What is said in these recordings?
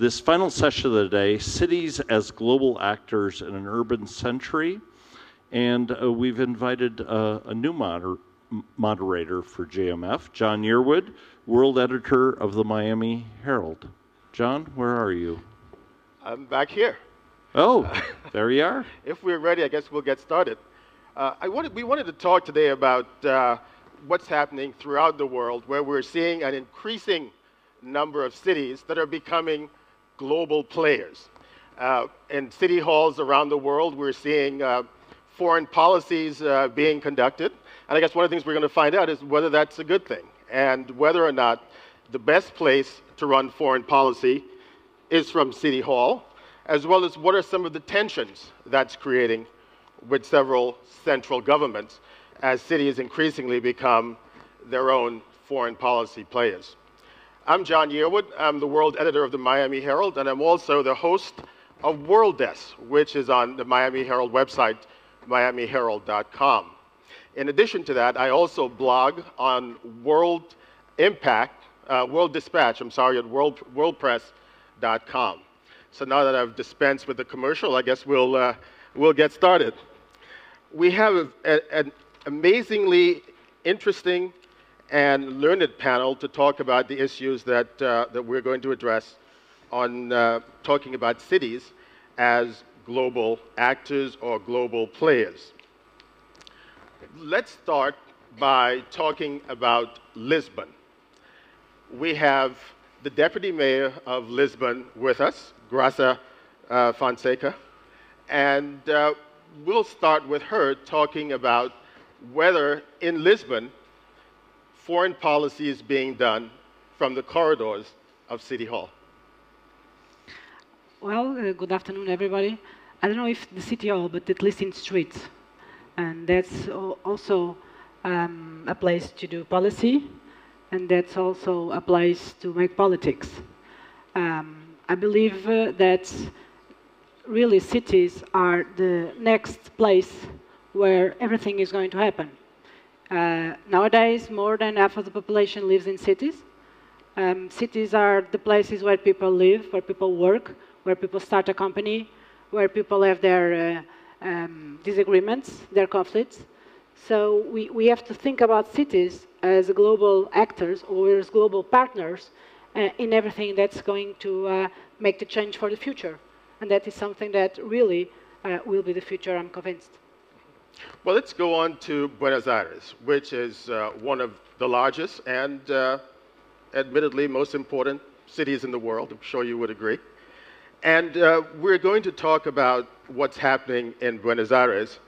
This final session of the day, Cities as Global Actors in an Urban Century, and we've invited a new moderator for JMF, John Yearwood, world editor of the Miami Herald. John, where are you? I'm back here. Oh, there you are. If we're ready, I guess we'll get started. We wanted to talk today about what's happening throughout the world, where we're seeing an increasing number of cities that are becoming global players. In city halls around the world, we're seeing foreign policies being conducted. And I guess one of the things we're going to find out is whether that's a good thing and whether or not the best place to run foreign policy is from City Hall, as well as what are some of the tensions that's creating with several central governments as cities increasingly become their own foreign policy players. I'm John Yearwood. I'm the world editor of the Miami Herald, and I'm also the host of World Desk, which is on the Miami Herald website, miamiherald.com. In addition to that, I also blog on World Dispatch at worldpress.com. So now that I've dispensed with the commercial, I guess we'll get started. We have an amazingly interesting and learned panel to talk about the issues that, that we're going to address on talking about cities as global actors or global players. Let's start by talking about Lisbon. We have the Deputy Mayor of Lisbon with us, Graça Fonseca, and we'll start with her talking about whether in Lisbon foreign policy is being done from the corridors of City Hall. Well, good afternoon, everybody. I don't know if the City Hall, but at least in streets. And that's also a place to do policy, and that's also a place to make politics. I believe that really cities are the next place where everything is going to happen. Nowadays, more than half of the population lives in cities. Cities are the places where people live, where people work, where people start a company, where people have their disagreements, their conflicts. So we have to think about cities as global actors or as global partners in everything that's going to make the change for the future. And that is something that really will be the future, I'm convinced. Well, let's go on to Buenos Aires, which is one of the largest and admittedly most important cities in the world. I'm sure you would agree. And we're going to talk about what's happening in Buenos Aires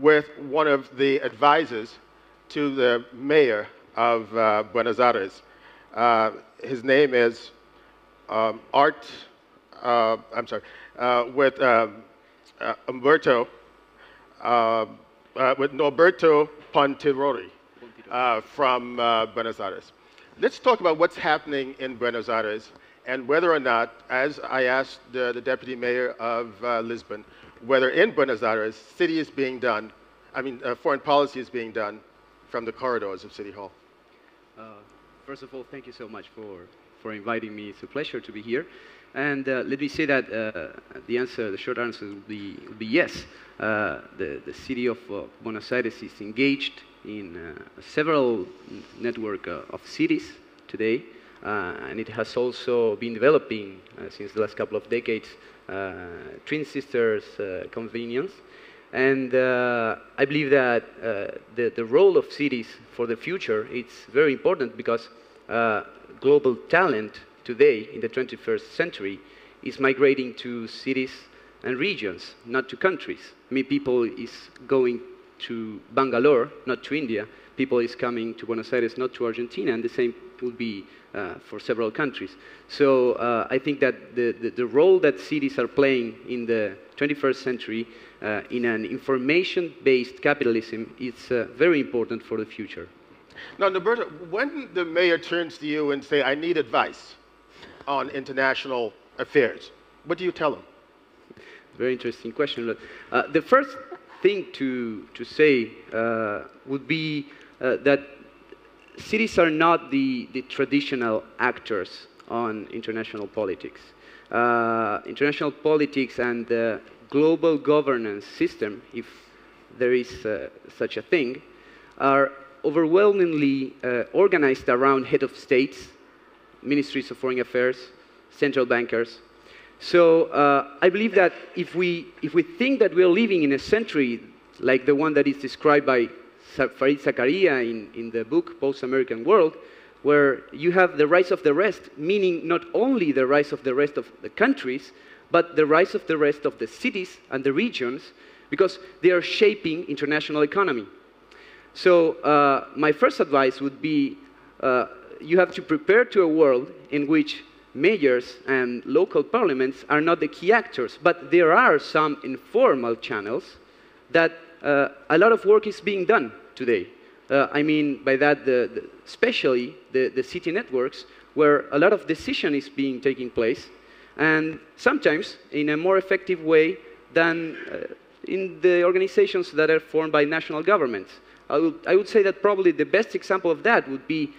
with one of the advisors to the mayor of Buenos Aires. His name is Norberto Pontiroli from Buenos Aires. Let's talk about what's happening in Buenos Aires and whether or not, as I asked the Deputy Mayor of Lisbon, whether in Buenos Aires foreign policy is being done from the corridors of City Hall. First of all, thank you so much for inviting me. It's a pleasure to be here. And let me say that the short answer will be yes. The city of Buenos Aires is engaged in several network of cities today, and it has also been developing since the last couple of decades twin sisters convenience. And I believe that the role of cities for the future is very important because global talent today in the 21st century is migrating to cities and regions, not to countries. I mean, people is going to Bangalore, not to India. People is coming to Buenos Aires, not to Argentina, and the same will be for several countries. So I think that the role that cities are playing in the 21st century in an information-based capitalism is very important for the future. Now, Norberto, when the mayor turns to you and say, I need advice on international affairs, what do you tell him? Very interesting question. The first thing to say would be that cities are not the traditional actors on international politics and the global governance system, if there is such a thing, are overwhelmingly organized around head of states, ministries of foreign affairs, central bankers. So I believe that if we think that we're living in a century like the one that is described by Fareed Zakaria in the book Post-American World, where you have the rise of the rest, meaning not only the rise of the rest of the countries, but the rise of the rest of the cities and the regions, because they are shaping international economy. So my first advice would be you have to prepare to a world in which mayors and local parliaments are not the key actors, but there are some informal channels that a lot of work is being done today. I mean by that, especially the city networks, where a lot of decision is being taking place, and sometimes in a more effective way than in the organizations that are formed by national governments. I would say that probably the best example of that would be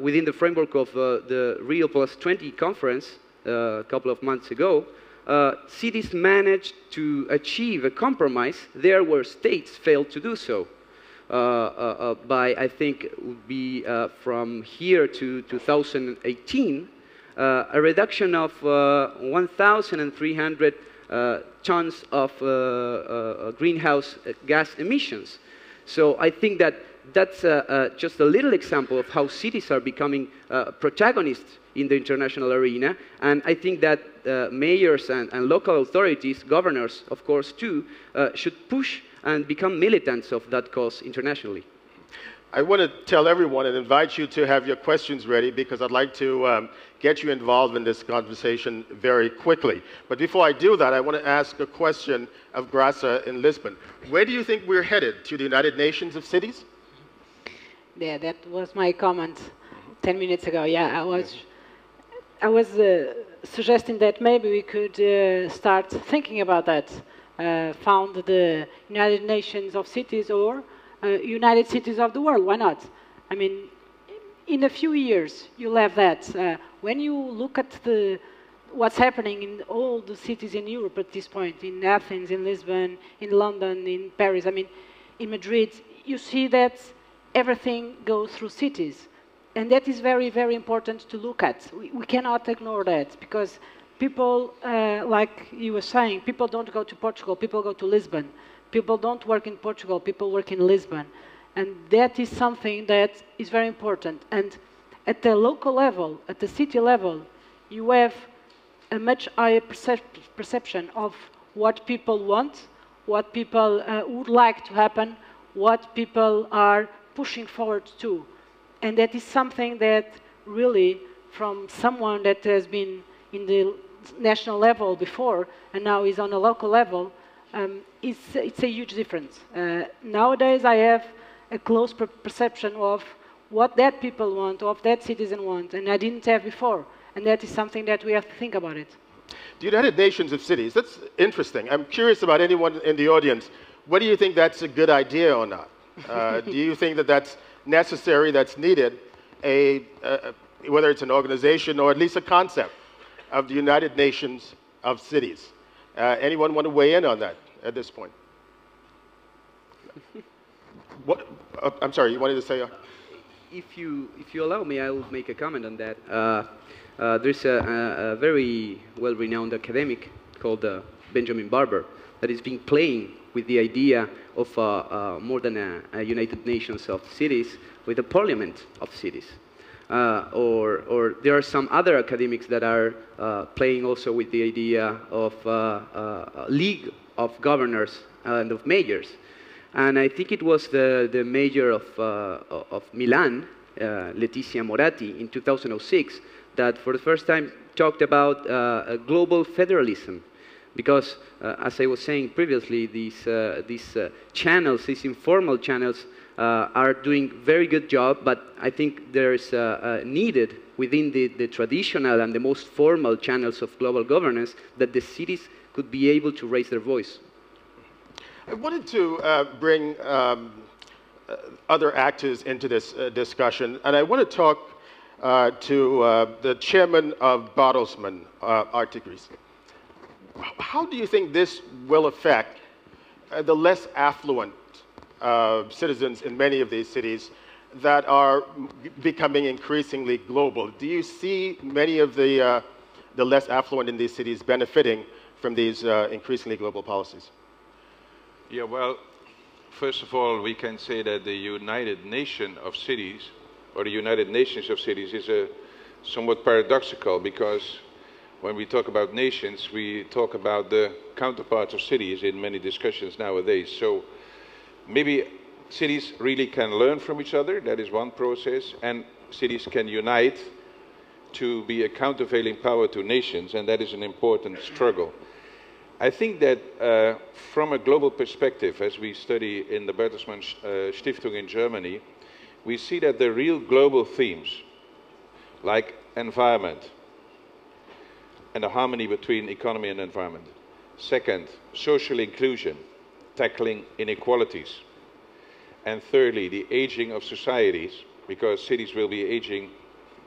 within the framework of the Rio plus 20 conference a couple of months ago. Cities managed to achieve a compromise there where states failed to do so. By, I think, it would be from here to 2018, a reduction of 1,300 tons of greenhouse gas emissions. So I think that that's just a little example of how cities are becoming protagonists in the international arena. And I think that mayors and local authorities, governors, of course, too, should push and become militants of that cause internationally. I want to tell everyone and invite you to have your questions ready, because I'd like to get you involved in this conversation very quickly. But before I do that, I want to ask a question of Graça in Lisbon. Where do you think we're headed? To the United Nations of Cities? Yeah, that was my comment 10 minutes ago. Yeah, I was suggesting that maybe we could start thinking about that. Found the United Nations of Cities, or United Cities of the World. Why not? I mean, in a few years you'll have that. When you look at what's happening in all the cities in Europe at this point, in Athens, in Lisbon, in London, in Paris, I mean, in Madrid, you see that everything goes through cities. And that is very, very important to look at. We cannot ignore that, because people, like you were saying, people don't go to Portugal, people go to Lisbon. People don't work in Portugal, people work in Lisbon. And that is something that is very important. And at the local level, at the city level, you have a much higher perception of what people want, what people would like to happen, what people are pushing forward to. And that is something that really, from someone that has been in the national level before, and now is on a local level, it's a huge difference. Nowadays, I have a close perception of what that people want, of that citizen want, and I didn't have before. And that is something that we have to think about it. The United Nations of Cities, that's interesting. I'm curious about anyone in the audience. Whether you think that's a good idea or not? Do you think that that's necessary, that's needed, whether it's an organization or at least a concept of the United Nations of Cities? Anyone want to weigh in on that at this point? What? I'm sorry, you wanted to say? If you allow me, I will make a comment on that. There's a very well-renowned academic called Benjamin Barber that has been playing with the idea of more than a United Nations of Cities, with a Parliament of Cities. Or there are some other academics that are playing also with the idea of a league of governors and of mayors. And I think it was the mayor of Milan, Letizia Moratti, in 2006, that for the first time talked about a global federalism. Because, as I was saying previously, these channels, these informal channels, are doing very good job, but I think there's needed within the traditional and the most formal channels of global governance that the cities could be able to raise their voice. I wanted to bring other actors into this discussion, and I want to talk to the chairman of Bertelsmann, Arctic Greece. How do you think this will affect the less affluent citizens in many of these cities that are becoming increasingly global? Do you see many of the less affluent in these cities benefiting from these increasingly global policies? Yeah, well, first of all, we can say that the United Nations of Cities, or the United Nations of Cities, is somewhat paradoxical, because when we talk about nations, we talk about the counterparts of cities in many discussions nowadays. So maybe cities really can learn from each other, that is one process, and cities can unite to be a countervailing power to nations, and that is an important struggle. I think that from a global perspective, as we study in the Bertelsmann Stiftung in Germany, we see that the real global themes, like environment, and the harmony between economy and environment. Second, social inclusion, tackling inequalities. And thirdly, the aging of societies, because cities will be aging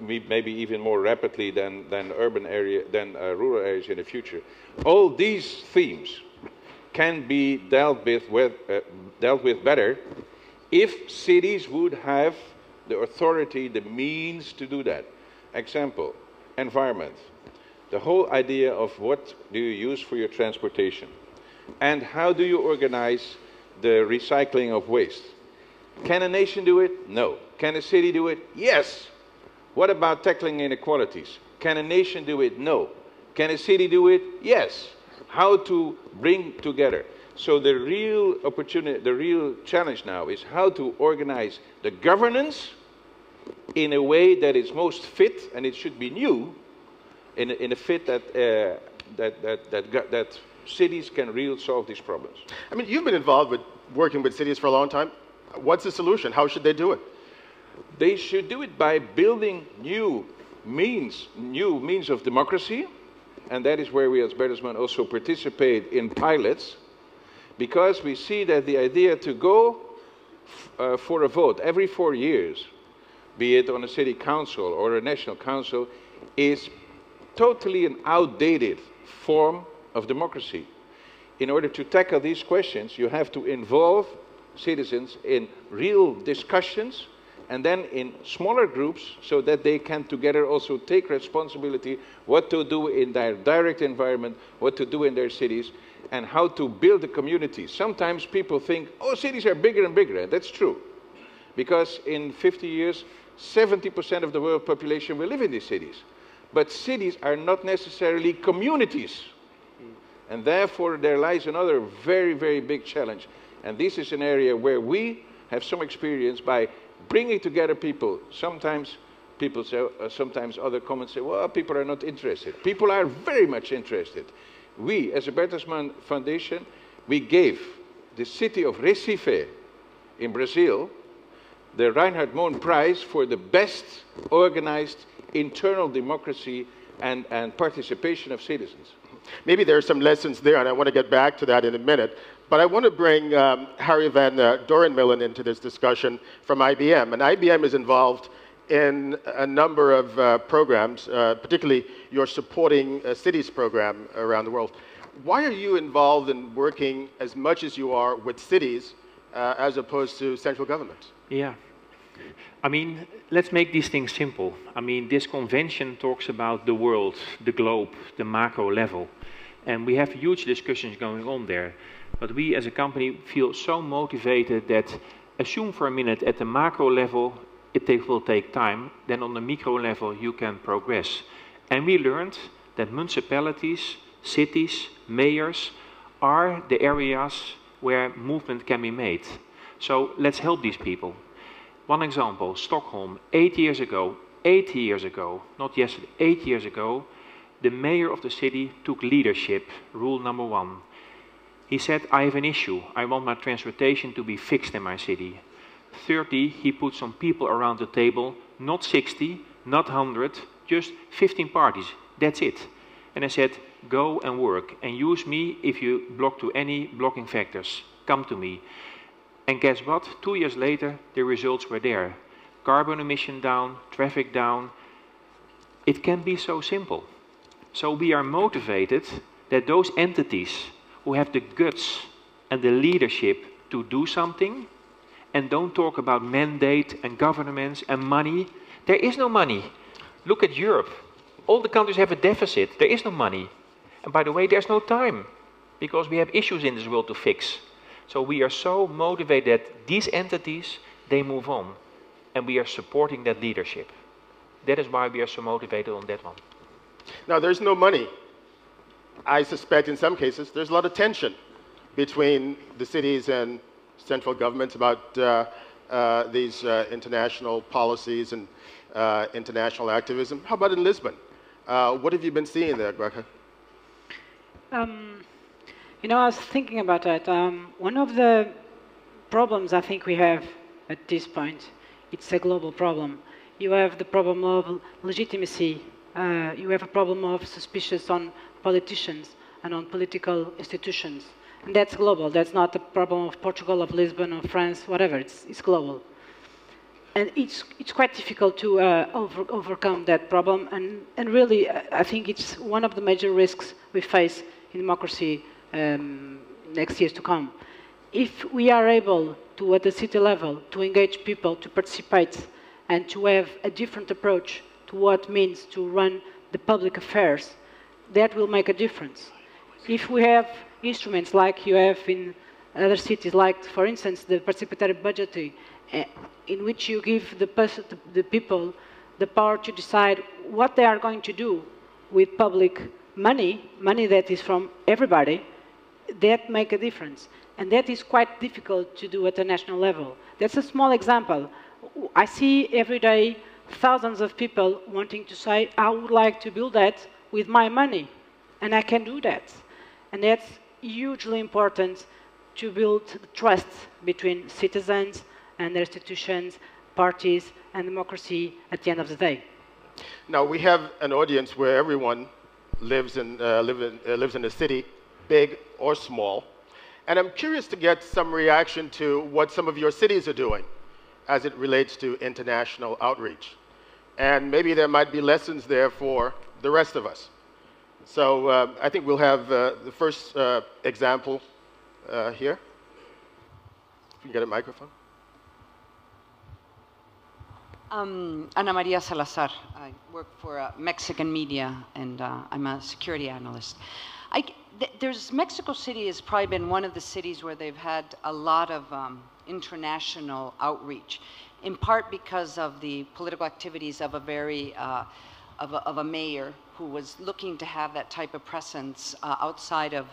maybe even more rapidly than urban area, than rural areas in the future. All these themes can be dealt with better if cities would have the authority, the means to do that. Example, environment. The whole idea of what do you use for your transportation and how do you organize the recycling of waste. Can a nation do it? No. Can a city do it? Yes. What about tackling inequalities? Can a nation do it? No. Can a city do it? Yes. How to bring together. So the real opportunity, the real challenge now is how to organize the governance in a way that is most fit, and it should be new, in a fit that, that cities can really solve these problems. I mean, you've been involved with working with cities for a long time. What's the solution? How should they do it? They should do it by building new means of democracy, and that is where we as Bertelsmann also participate in pilots, because we see that the idea to go for a vote every 4 years, be it on a city council or a national council, is totally an outdated form of democracy. In order to tackle these questions, you have to involve citizens in real discussions and then in smaller groups so that they can together also take responsibility what to do in their direct environment, what to do in their cities, and how to build a community. Sometimes people think, oh, cities are bigger and bigger, and that's true. Because in 50 years, 70% of the world population will live in these cities. But cities are not necessarily communities. And therefore, there lies another very, very big challenge. And this is an area where we have some experience by bringing together people. Sometimes people say, sometimes other comments say, well, people are not interested. People are very much interested. We, as a Bertelsmann Foundation, we gave the city of Recife in Brazil the Reinhard Mohn Prize for the best organized internal democracy and participation of citizens. Maybe there are some lessons there, and I want to get back to that in a minute. But I want to bring Harry Van Dorenmalen into this discussion from IBM. And IBM is involved in a number of programs, particularly your Supporting Cities program around the world. Why are you involved in working as much as you are with cities as opposed to central government? Yeah. I mean, let's make these things simple. I mean, this convention talks about the world, the globe, the macro level. And we have huge discussions going on there. But we as a company feel so motivated that assume for a minute at the macro level, it will take time. Then on the micro level, you can progress. And we learned that municipalities, cities, mayors are the areas where movement can be made. So let's help these people. One example, Stockholm, 8 years ago, 8 years ago, not yesterday, 8 years ago, the mayor of the city took leadership, rule number one. He said, I have an issue. I want my transportation to be fixed in my city. 30, he put some people around the table, not 60, not 100, just 15 parties. That's it. And I said, go and work and use me if you block to any blocking factors. Come to me. And guess what? 2 years later, the results were there. Carbon emission down, traffic down, It can be so simple. So we are motivated that those entities who have the guts and the leadership to do something, and don't talk about mandate and governments and money. There is no money. Look at Europe. All the countries have a deficit. There is no money. And by the way, there's no time, because we have issues in this world to fix. So we are so motivated that these entities, they move on. And we are supporting that leadership. That is why we are so motivated on that one. Now, there's no money. I suspect in some cases there's a lot of tension between the cities and central governments about these international policies and international activism. How about in Lisbon? What have you been seeing there, Graça? You know, I was thinking about that. One of the problems I think we have at this point, it's a global problem. You have the problem of legitimacy. You have a problem of suspicions on politicians and on political institutions. And that's global. That's not the problem of Portugal, of Lisbon, of France, whatever. It's global. And it's quite difficult to overcome that problem. And really, I think it's one of the major risks we face in democracy next years to come. If we are able to, at the city level, to engage people, to participate, and to have a different approach to what means to run the public affairs, that will make a difference. If we have instruments like you have in other cities, like, for instance, the participatory budgeting, in which you give the people the power to decide what they are going to do with public money, money that is from everybody, that make a difference. And that is quite difficult to do at the national level. That's a small example. I see every day thousands of people wanting to say, I would like to build that with my money, and I can do that. And that's hugely important to build trust between citizens and their institutions, parties, and democracy at the end of the day. Now, we have an audience where everyone lives in a city, big or small. And I'm curious to get some reaction to what some of your cities are doing as it relates to international outreach. And maybe there might be lessons there for the rest of us. So I think we'll have the first example here. If we can get a microphone. Ana Maria Salazar. I work for Mexican media, and I'm a security analyst. Mexico City has probably been one of the cities where they've had a lot of international outreach, in part because of the political activities of a very of a mayor who was looking to have that type of presence outside of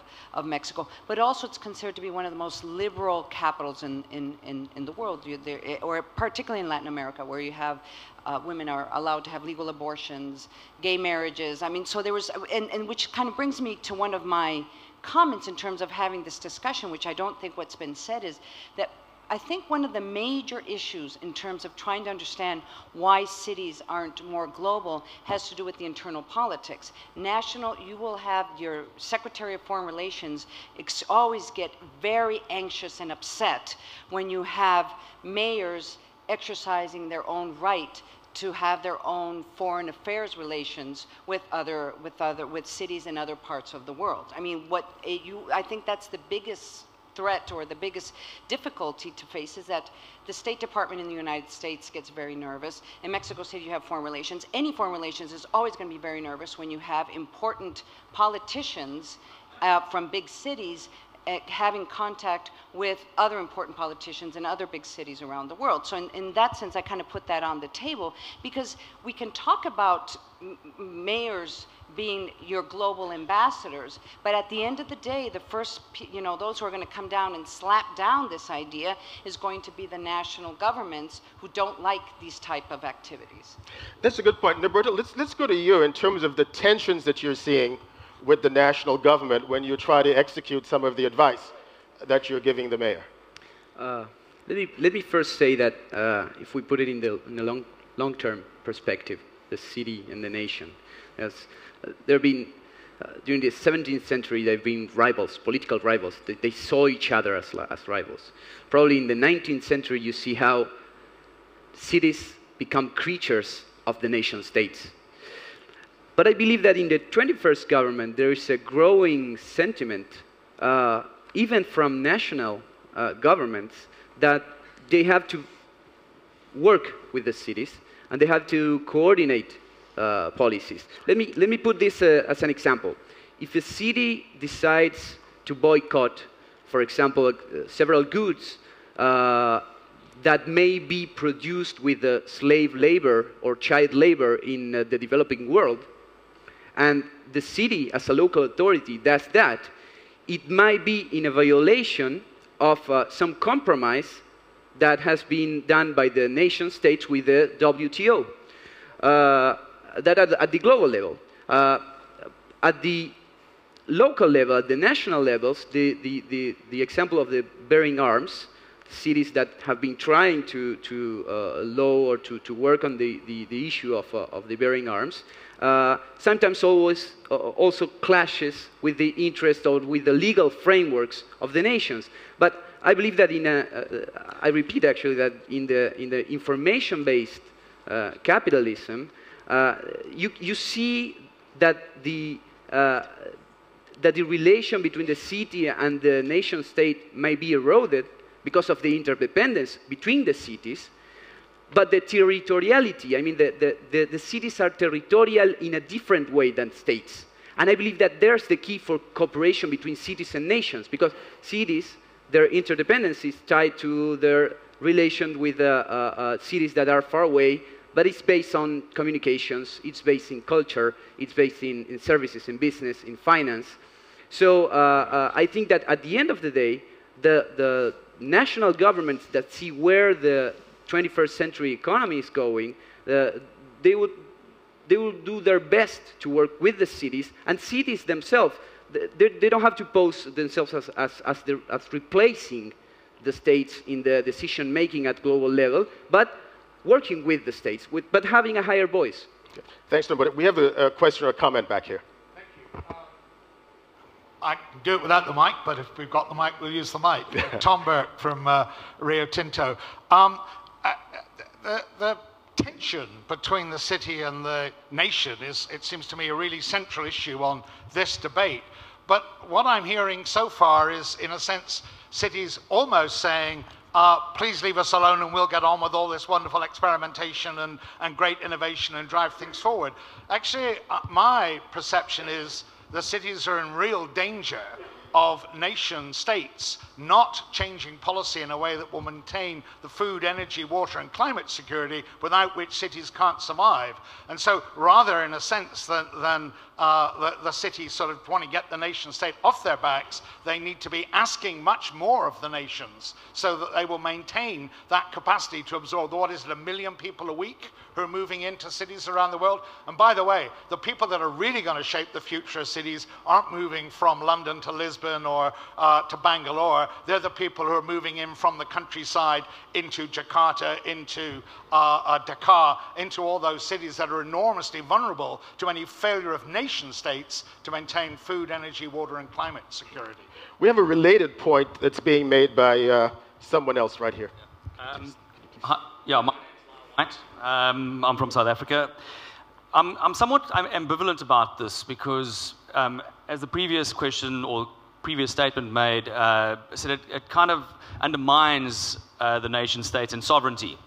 Mexico. But also it's considered to be one of the most liberal capitals in the world, or particularly in Latin America, where you have women are allowed to have legal abortions, gay marriages. I mean, so there was, and which kind of brings me to one of my comments in terms of having this discussion, which I don't think what's been said is that I think one of the major issues in terms of trying to understand why cities aren't more global has to do with the internal politics. National, you will have your Secretary of Foreign Relations always get very anxious and upset when you have mayors exercising their own right to have their own foreign affairs relations with cities in other parts of the world. I mean, I think that's the biggest threat or the biggest difficulty to face is that the State Department in the United States gets very nervous. In Mexico City, you have foreign relations. Any foreign relations is always going to be very nervous when you have important politicians from big cities having contact with other important politicians in other big cities around the world. So in that sense, I kind of put that on the table because we can talk about mayors being your global ambassadors, but at the end of the day, the first, those who are going to come down and slap down this idea is going to be the national governments who don't like these type of activities. That's a good point. Norberto, let's go to you in terms of the tensions that you're seeing with the national government when you try to execute some of the advice that you're giving the mayor. Let me first say that if we put it in the long-term perspective, the city and the nation, there have been, during the 17th century, there have been rivals, political rivals. They saw each other as rivals. Probably in the 19th century, you see how cities become creatures of the nation states. But I believe that in the 21st government, there is a growing sentiment, even from national governments, that they have to work with the cities and they have to coordinate policies. Let me put this as an example. If a city decides to boycott, for example, several goods that may be produced with slave labor or child labor in the developing world, and the city, as a local authority, does that, it might be in a violation of some compromise that has been done by the nation states with the WTO, that at the global level. At the local level, at the national levels, the example of the bearing arms, cities that have been trying to law or to work on the issue of the bearing arms, sometimes always also clashes with the interest or with the legal frameworks of the nations. But I believe that I repeat actually that in the information-based capitalism, you see that the relation between the city and the nation state may be eroded because of the interdependence between the cities, but the territoriality, I mean, the cities are territorial in a different way than states. And I believe that there's the key for cooperation between cities and nations, because cities, their interdependence is tied to their relation with cities that are far away, but it's based on communications, it's based in culture, it's based in services, in business, in finance. So I think that at the end of the day, the national governments that see where the 21st century economy is going, they will do their best to work with the cities, and cities themselves, they don't have to pose themselves as replacing the states in the decision-making at global level, but working with the states, but having a higher voice. Okay. Thanks, Norberto. We have a question or a comment back here. Thank you. I can do it without the mic, but if we've got the mic, we'll use the mic. Tom Burke from Rio Tinto. The tension between the city and the nation is, it seems to me, a really central issue on this debate. But what I'm hearing so far is, in a sense, cities almost saying, please leave us alone and we'll get on with all this wonderful experimentation and great innovation and drive things forward. Actually, my perception is the cities are in real danger of nation states not changing policy in a way that will maintain the food, energy, water, and climate security without which cities can't survive. And so rather, in a sense, than the cities sort of want to get the nation state off their backs, they need to be asking much more of the nations so that they will maintain that capacity to absorb, what is it, 1 million people a week who are moving into cities around the world? And by the way, the people that are really going to shape the future of cities aren't moving from London to Lisbon or to Bangalore. They're the people who are moving in from the countryside into Jakarta, into Dakar, into all those cities that are enormously vulnerable to any failure of nation states to maintain food, energy, water, and climate security. We have a related point that's being made by someone else right here. I'm from South Africa. I'm somewhat ambivalent about this because, as the previous question or previous statement made, said it kind of undermines the nation states and sovereignty.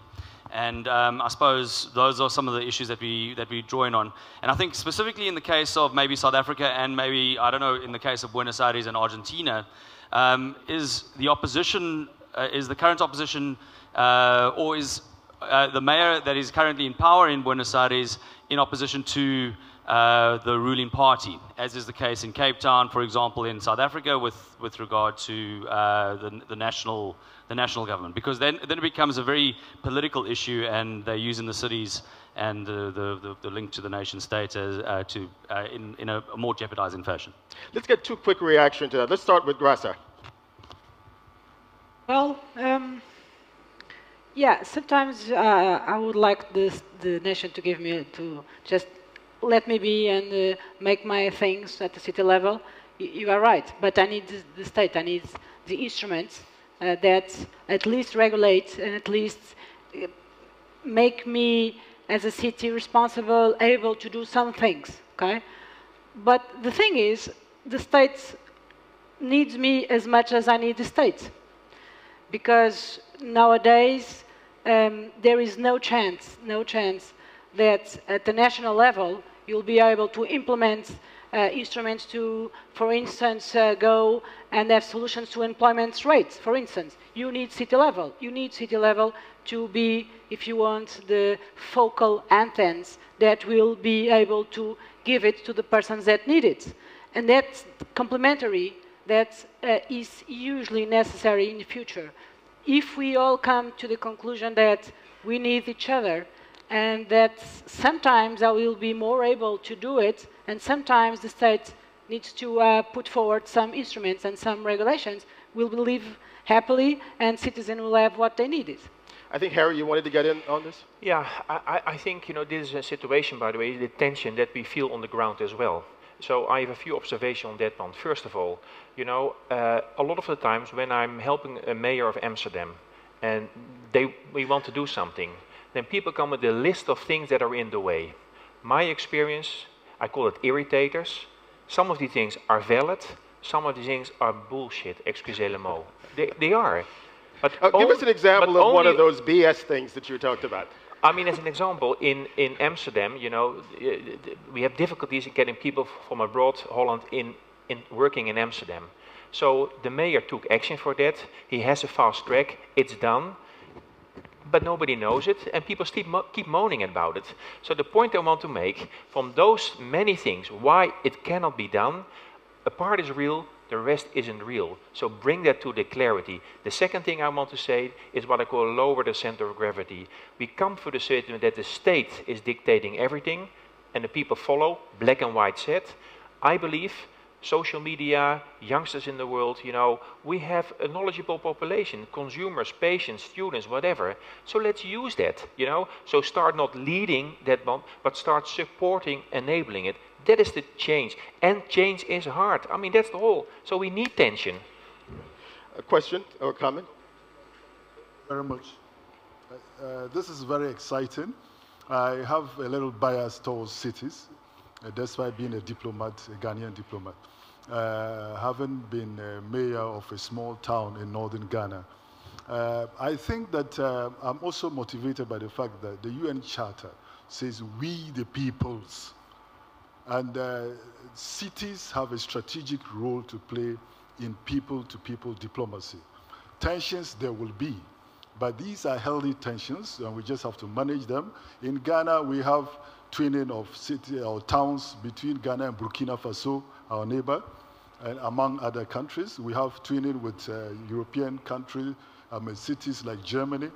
And I suppose those are some of the issues that we draw in on. And I think specifically in the case of maybe South Africa and maybe, I don't know, in the case of Buenos Aires and Argentina, is the opposition, is the current opposition, or is the mayor that is currently in power in Buenos Aires in opposition to the ruling party, as is the case in Cape Town, for example, in South Africa, with regard to the national government, because then it becomes a very political issue, and they're using the cities and the link to the nation state as, in a more jeopardizing fashion. Let's get two quick reactions to that. Let's start with Graça. Well, yeah, sometimes I would like the nation to give me, to just let me be and make my things at the city level. You are right, but I need the state, I need the instruments that at least regulate and at least make me as a city responsible, able to do some things. okay? But the thing is, the states needs me as much as I need the states, because nowadays there is no chance that at the national level you'll be able to implement instruments to, for instance, go and have solutions to employment rates, for instance. You need city level. You need city level to be, if you want, the focal antennas that will be able to give it to the persons that need it. And that's complementary, that is hugely necessary in the future. If we all come to the conclusion that we need each other, and that sometimes I will be more able to do it, and sometimes the state needs to put forward some instruments and some regulations, we'll live happily, and citizens will have what they needed. I think, Harry, you wanted to get in on this? Yeah, I think, you know, this is a situation, by the way, the tension that we feel on the ground as well. So I have a few observations on that one. First of all, you know, a lot of the times when I'm helping a mayor of Amsterdam, and we want to do something, then people come with a list of things that are in the way. My experience, I call it irritators. Some of these things are valid, some of these things are bullshit, excusez le mot. They are. But give us an example of one of those BS things that you talked about. I mean, as an example, in Amsterdam, you know, we have difficulties in getting people from abroad, Holland, in working in Amsterdam. So the mayor took action for that. He has a fast track. It's done. But nobody knows it, and people keep moaning about it. So the point I want to make, from those many things, why it cannot be done, a part is real, the rest isn't real. So bring that to the clarity. The second thing I want to say is what I call lower the center of gravity. We come to the statement that the state is dictating everything, and the people follow, black and white said. I believe social media, youngsters in the world, you know, we have a knowledgeable population, consumers, patients, students, whatever. So let's use that, you know. So start not leading that one, but start supporting, enabling it. That is the change. And change is hard. I mean, that's the whole. So we need tension. A question or a comment? Very much. This is very exciting. I have a little bias towards cities. That's why being a diplomat, a Ghanaian diplomat. Having been a mayor of a small town in northern Ghana, I think that I'm also motivated by the fact that the UN Charter says we the peoples, and cities have a strategic role to play in people-to-people diplomacy. Tensions there will be, but these are healthy tensions, and we just have to manage them. In Ghana, we have twinning of cities or towns between Ghana and Burkina Faso, our neighbor, and among other countries. We have twinning with European countries, cities like Germany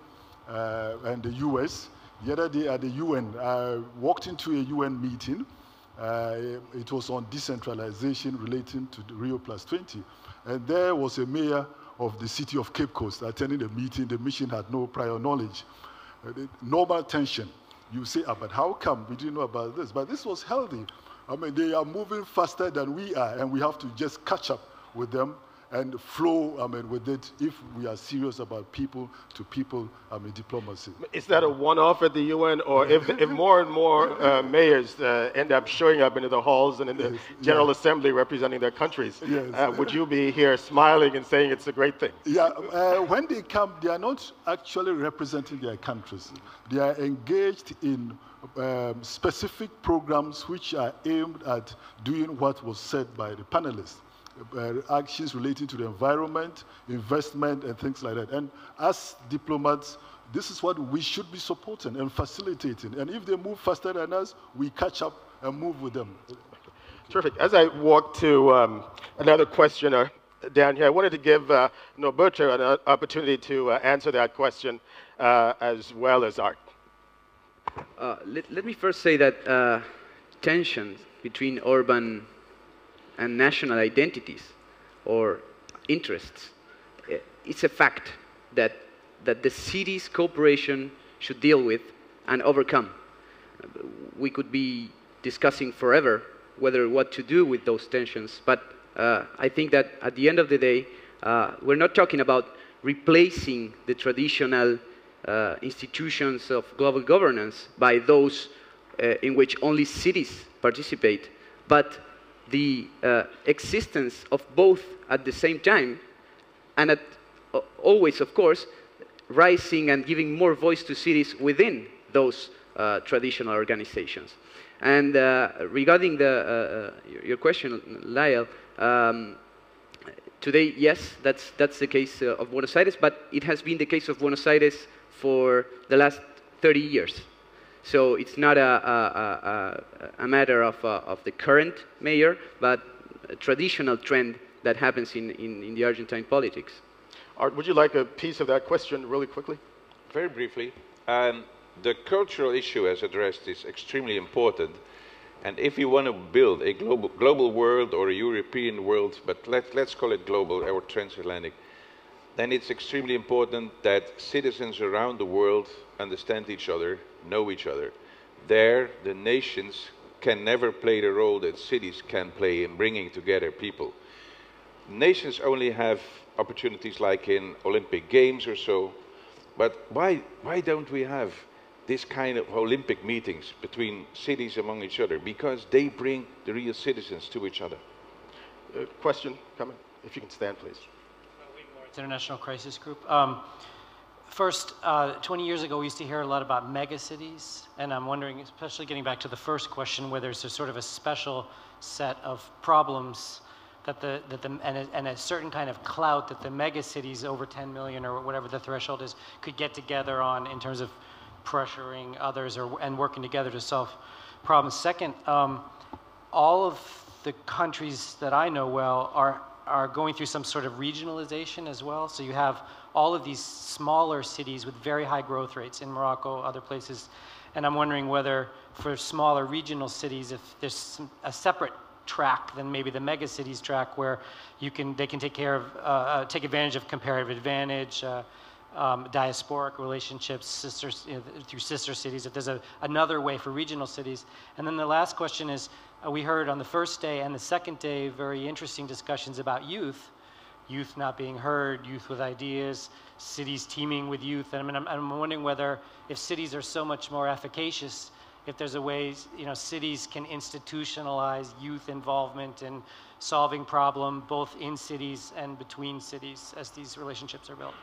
and the US. The other day at the UN, I walked into a UN meeting. It was on decentralization relating to the Rio plus 20. And there was a mayor of the city of Cape Coast attending the meeting. The mission had no prior knowledge. Normal tension. You say, ah, but how come we didn't know about this? But this was healthy. I mean, they are moving faster than we are, and we have to just catch up with them and flow, I mean, with it if we are serious about people-to-people, I mean, diplomacy. Is that a one-off at the UN, or if more and more mayors end up showing up into the halls and in the General Assembly representing their countries, would you be here smiling and saying it's a great thing? Yeah, when they come, they are not actually representing their countries. They are engaged in specific programs which are aimed at doing what was said by the panelists. Actions related to the environment, investment, and things like that. And as diplomats, this is what we should be supporting and facilitating. And if they move faster than us, we catch up and move with them. Okay. Terrific. As I walk to another questioner down here, I wanted to give Norberto an opportunity to answer that question as well as Art. Let me first say that tensions between urban and national identities or interests. It's a fact that the city's cooperation should deal with and overcome. We could be discussing forever whether what to do with those tensions, but I think that at the end of the day, we're not talking about replacing the traditional institutions of global governance by those in which only cities participate, but the existence of both at the same time, and at, always, of course, rising and giving more voice to cities within those traditional organizations. And regarding the, your question, Lyle, today, yes, that's the case of Buenos Aires, but it has been the case of Buenos Aires for the last 30 years. So it's not a matter of the current mayor, but a traditional trend that happens in the Argentine politics. Art, would you like a piece of that question really quickly? Very briefly. The cultural issue as addressed is extremely important. And if you want to build a global world or a European world, but let's call it global or transatlantic, then it's extremely important that citizens around the world understand each other, know each other. There, the nations can never play the role that cities can play in bringing together people. Nations only have opportunities like in Olympic Games or so, but why don't we have this kind of Olympic meetings between cities among each other, because they bring the real citizens to each other. Question, comment, if you can stand, please. It's International Crisis Group. First, 20 years ago, we used to hear a lot about megacities, and I'm wondering, especially getting back to the first question, where there's a sort of a special set of problems that a certain kind of clout that the megacities over 10 million or whatever the threshold is could get together on in terms of pressuring others and working together to solve problems. Second, all of the countries that I know well are going through some sort of regionalization as well. So you have all of these smaller cities with very high growth rates in Morocco, other places. And I'm wondering whether for smaller regional cities, if there's a separate track than maybe the megacities track where you can, they can take care of, take advantage of comparative advantage, diasporic relationships, sisters, through sister cities, if there's another way for regional cities. And then the last question is, we heard on the first day and the second day very interesting discussions about youth not being heard, youth with ideas, cities teeming with youth. And I mean, I'm wondering whether, if cities are so much more efficacious, if there's a way, you know, cities can institutionalize youth involvement in solving problems both in cities and between cities as these relationships are built.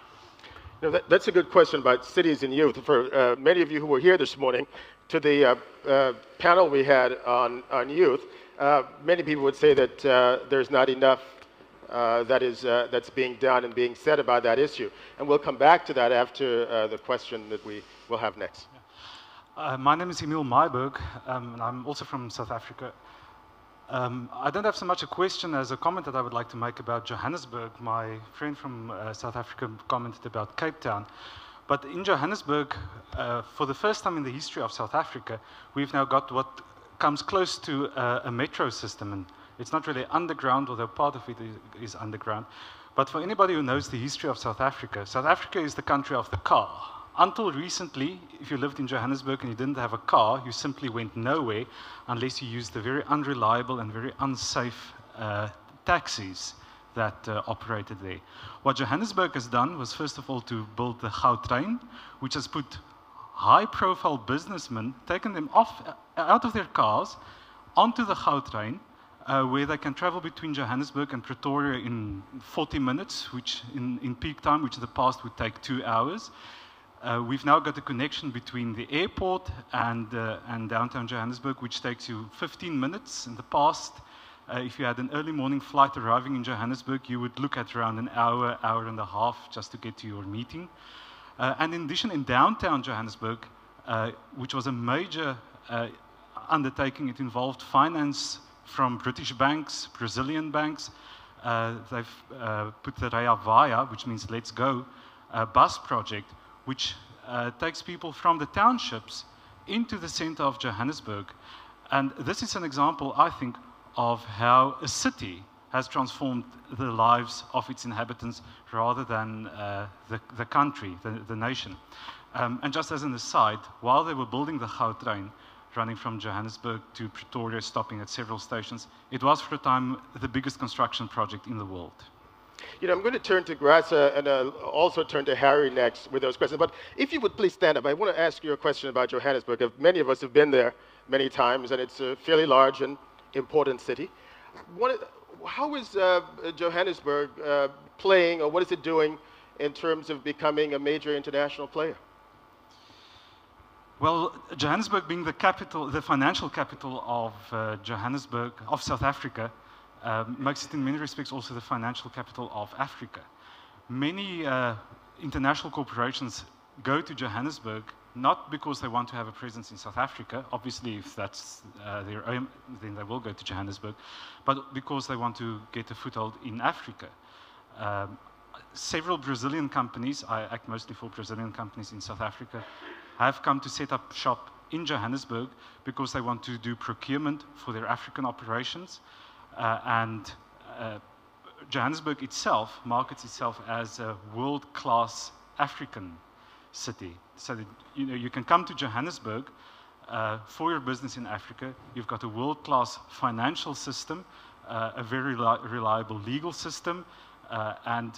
No, that's a good question about cities and youth. For many of you who were here this morning, to the panel we had on youth, many people would say that there's not enough that's being done and being said about that issue. And we'll come back to that after the question that we will have next. My name is Emil Meiberg, and I'm also from South Africa. I don't have so much a question as a comment that I would like to make about Johannesburg. My friend from South Africa commented about Cape Town. But in Johannesburg, for the first time in the history of South Africa, we've now got what comes close to a metro system. And it's not really underground, although part of it is underground. But for anybody who knows the history of South Africa is the country of the car. Until recently, if you lived in Johannesburg and you didn't have a car, you simply went nowhere unless you used the very unreliable and very unsafe taxis that operated there. What Johannesburg has done was, first of all, to build the Gautrain, which has put high-profile businessmen, taken them out of their cars onto the Gautrain, where they can travel between Johannesburg and Pretoria in 40 minutes, which in peak time, which in the past would take 2 hours. We've now got a connection between the airport and downtown Johannesburg, which takes you 15 minutes. In the past, if you had an early morning flight arriving in Johannesburg, you would look at around an hour, hour and a half just to get to your meeting. And in addition, in downtown Johannesburg, which was a major undertaking, it involved finance from British banks, Brazilian banks. They've put the Raya Vaya, which means let's go, bus project, which takes people from the townships into the center of Johannesburg. And this is an example, I think, of how a city has transformed the lives of its inhabitants rather than the country, the nation. And just as an aside, while they were building the Gautrain, running from Johannesburg to Pretoria, stopping at several stations, it was for a time the biggest construction project in the world. You know, I'm going to turn to Graça and also turn to Harry next with those questions. But if you would please stand up, I want to ask you a question about Johannesburg. Many of us have been there many times, and it's a fairly large and important city. How is Johannesburg playing, or what is it doing in terms of becoming a major international player? Well, Johannesburg being the capital, the financial capital of Johannesburg, of South Africa, makes it in many respects also the financial capital of Africa. Many international corporations go to Johannesburg not because they want to have a presence in South Africa. Obviously, if that's their aim, then they will go to Johannesburg, but because they want to get a foothold in Africa. Several Brazilian companies, I act mostly for Brazilian companies in South Africa, have come to set up shop in Johannesburg because they want to do procurement for their African operations. Johannesburg itself markets itself as a world-class African city. So that, you know, you can come to Johannesburg for your business in Africa. You've got a world-class financial system, a very reliable legal system, and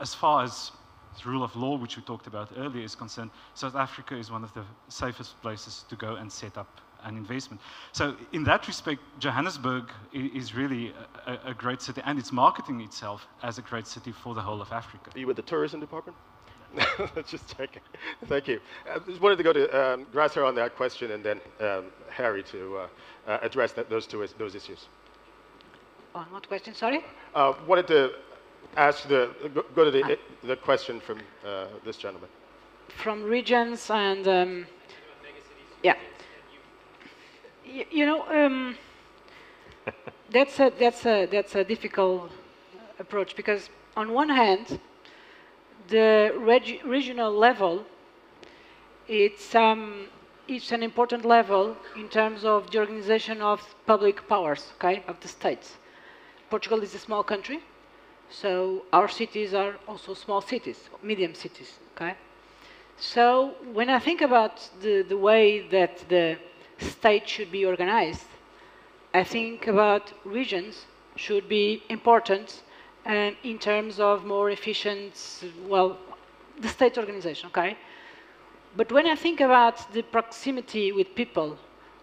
as far as the rule of law, which we talked about earlier, is concerned, South Africa is one of the safest places to go and set up an investment. So in that respect, Johannesburg is really a great city, and it's marketing itself as a great city for the whole of Africa. Are you with the tourism department? Let's just check. Thank you. I just wanted to go to Graça on that question, and then Harry to address those issues. On what question, sorry? Wanted to ask go to the question from this gentleman. From regions and yeah, you know, that's a difficult approach, because on one hand, the regional level, it's an important level in terms of the organization of public powers, okay, of the states. Portugal is a small country, so our cities are also small cities, medium cities, okay? So when I think about the way that the state should be organized, I think about regions should be important in terms of more efficient, well, the state organization, okay? But when I think about the proximity with people,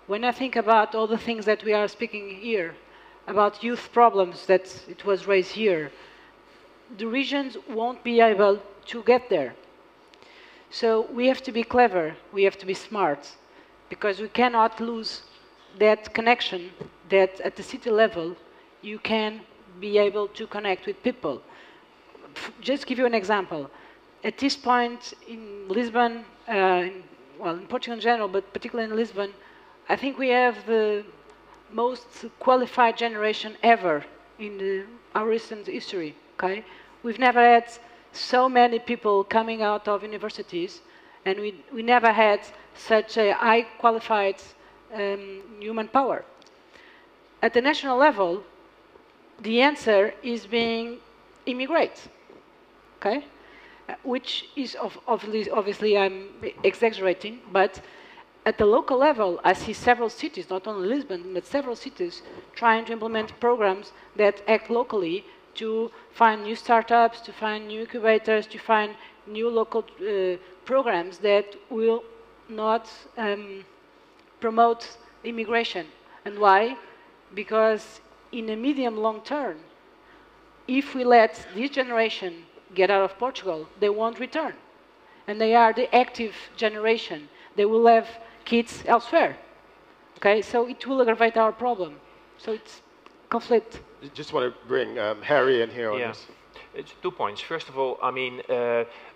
when I think about all the things that we are speaking here, about youth problems that it was raised here, the regions won't be able to get there. So we have to be clever, we have to be smart, because we cannot lose that connection that at the city level you can be able to connect with people. Just give you an example. At this point in Lisbon, well, in Portugal in general, but particularly in Lisbon, I think we have the most qualified generation ever in our recent history, okay? We've never had so many people coming out of universities, and we never had such a high qualified human power. At the national level, the answer is being immigrate, okay? Which is obviously I'm exaggerating, but at the local level, I see several cities, not only Lisbon, but several cities trying to implement programs that act locally to find new startups, to find new incubators, to find new local programs that will not promote immigration. And why? Because in a medium-long term, if we let this generation get out of Portugal, they won't return. And they are the active generation. They will have kids elsewhere, okay? So it will aggravate our problem. So it's conflict. I just want to bring Harry in here on this. It's 2 points. First of all, I mean,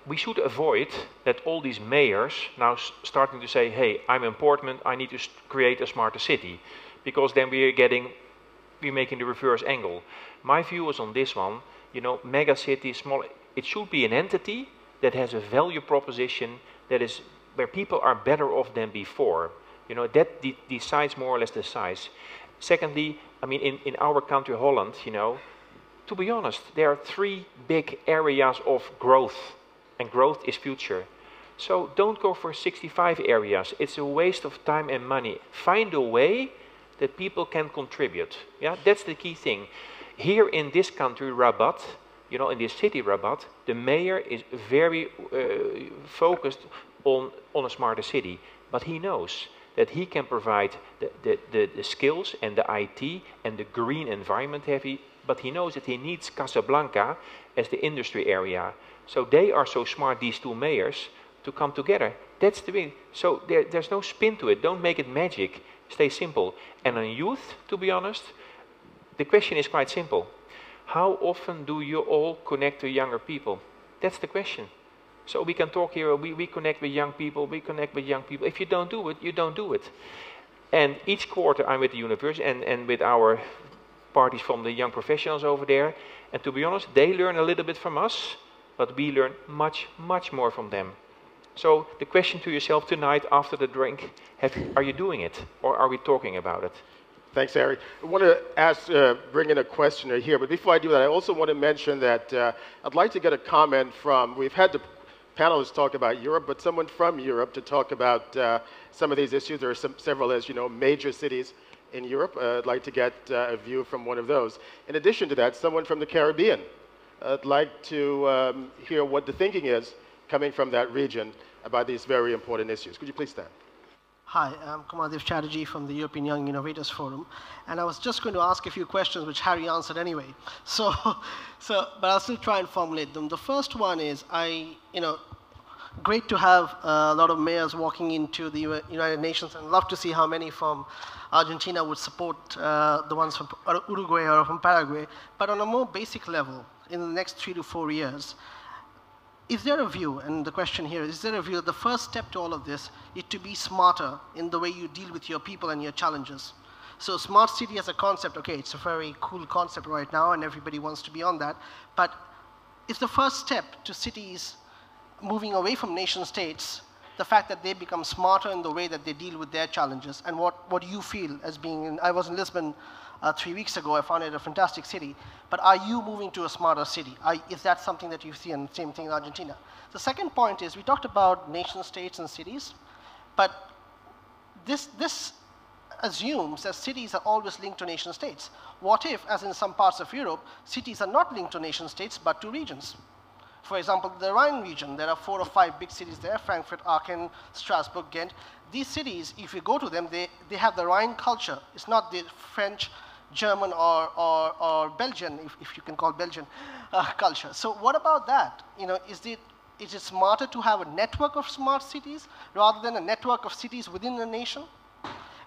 we should avoid that all these mayors now starting to say, hey, I'm important, I need to create a smarter city, because then we're making the reverse angle. My view is on this one, you know, mega cities, small, it should be an entity that has a value proposition that is where people are better off than before. You know, that decides more or less the size. Secondly, I mean, in our country, Holland, you know, to be honest, there are 3 big areas of growth, and growth is future. So don't go for 65 areas. It's a waste of time and money. Find a way that people can contribute. Yeah, that's the key thing. Here in this country, Rabat, you know, in this city, Rabat, the mayor is very focused on a smarter city, but he knows that he can provide the skills and the IT and the green environment heavy, but he knows that he needs Casablanca as the industry area. So they are so smart, these two mayors, to come together. That's the way. So there's no spin to it. Don't make it magic. Stay simple. And on youth, to be honest, the question is quite simple. How often do you all connect to younger people? That's the question. So we can talk here, we connect with young people, we connect with young people. If you don't do it, you don't do it. And each quarter I'm with the university and with our parties from the young professionals over there. And to be honest, they learn a little bit from us, but we learn much, much more from them. So the question to yourself tonight after the drink, are you doing it or are we talking about it? Thanks, Harry. I want to ask, bring in a questioner here, but before I do that, I also want to mention that I'd like to get a comment from, we've had the panelists talk about Europe, but someone from Europe to talk about some of these issues. There are several, as you know, major cities in Europe. I'd like to get a view from one of those. In addition to that, someone from the Caribbean. I'd like to hear what the thinking is coming from that region about these very important issues. Could you please stand? Hi, I'm Kumadev Chatterjee from the European Young Innovators Forum, and I was just going to ask a few questions which Harry answered anyway. But I'll still try and formulate them. The first one is, great to have a lot of mayors walking into the United Nations, and love to see how many from Argentina would support the ones from Uruguay or from Paraguay. But on a more basic level, in the next 3 to 4 years, is there a view, and the question here, is there a view that the first step to all of this is to be smarter in the way you deal with your people and your challenges? So smart city as a concept, okay, it's a very cool concept right now and everybody wants to be on that, but it's the first step to cities moving away from nation states, the fact that they become smarter in the way that they deal with their challenges, and what do you feel as being, I was in Lisbon 3 weeks ago, I found it a fantastic city, but are you moving to a smarter city? Is that something that you see, and same thing in Argentina? The second point is, we talked about nation states and cities, but this assumes that cities are always linked to nation states. What if, as in some parts of Europe, cities are not linked to nation states, but to regions? For example, the Rhine region, there are 4 or 5 big cities there, Frankfurt, Aachen, Strasbourg, Ghent. These cities, if you go to them, they have the Rhine culture. It's not the French, German, or Belgian, if you can call Belgian, culture. So what about that? Is it smarter to have a network of smart cities rather than a network of cities within a nation?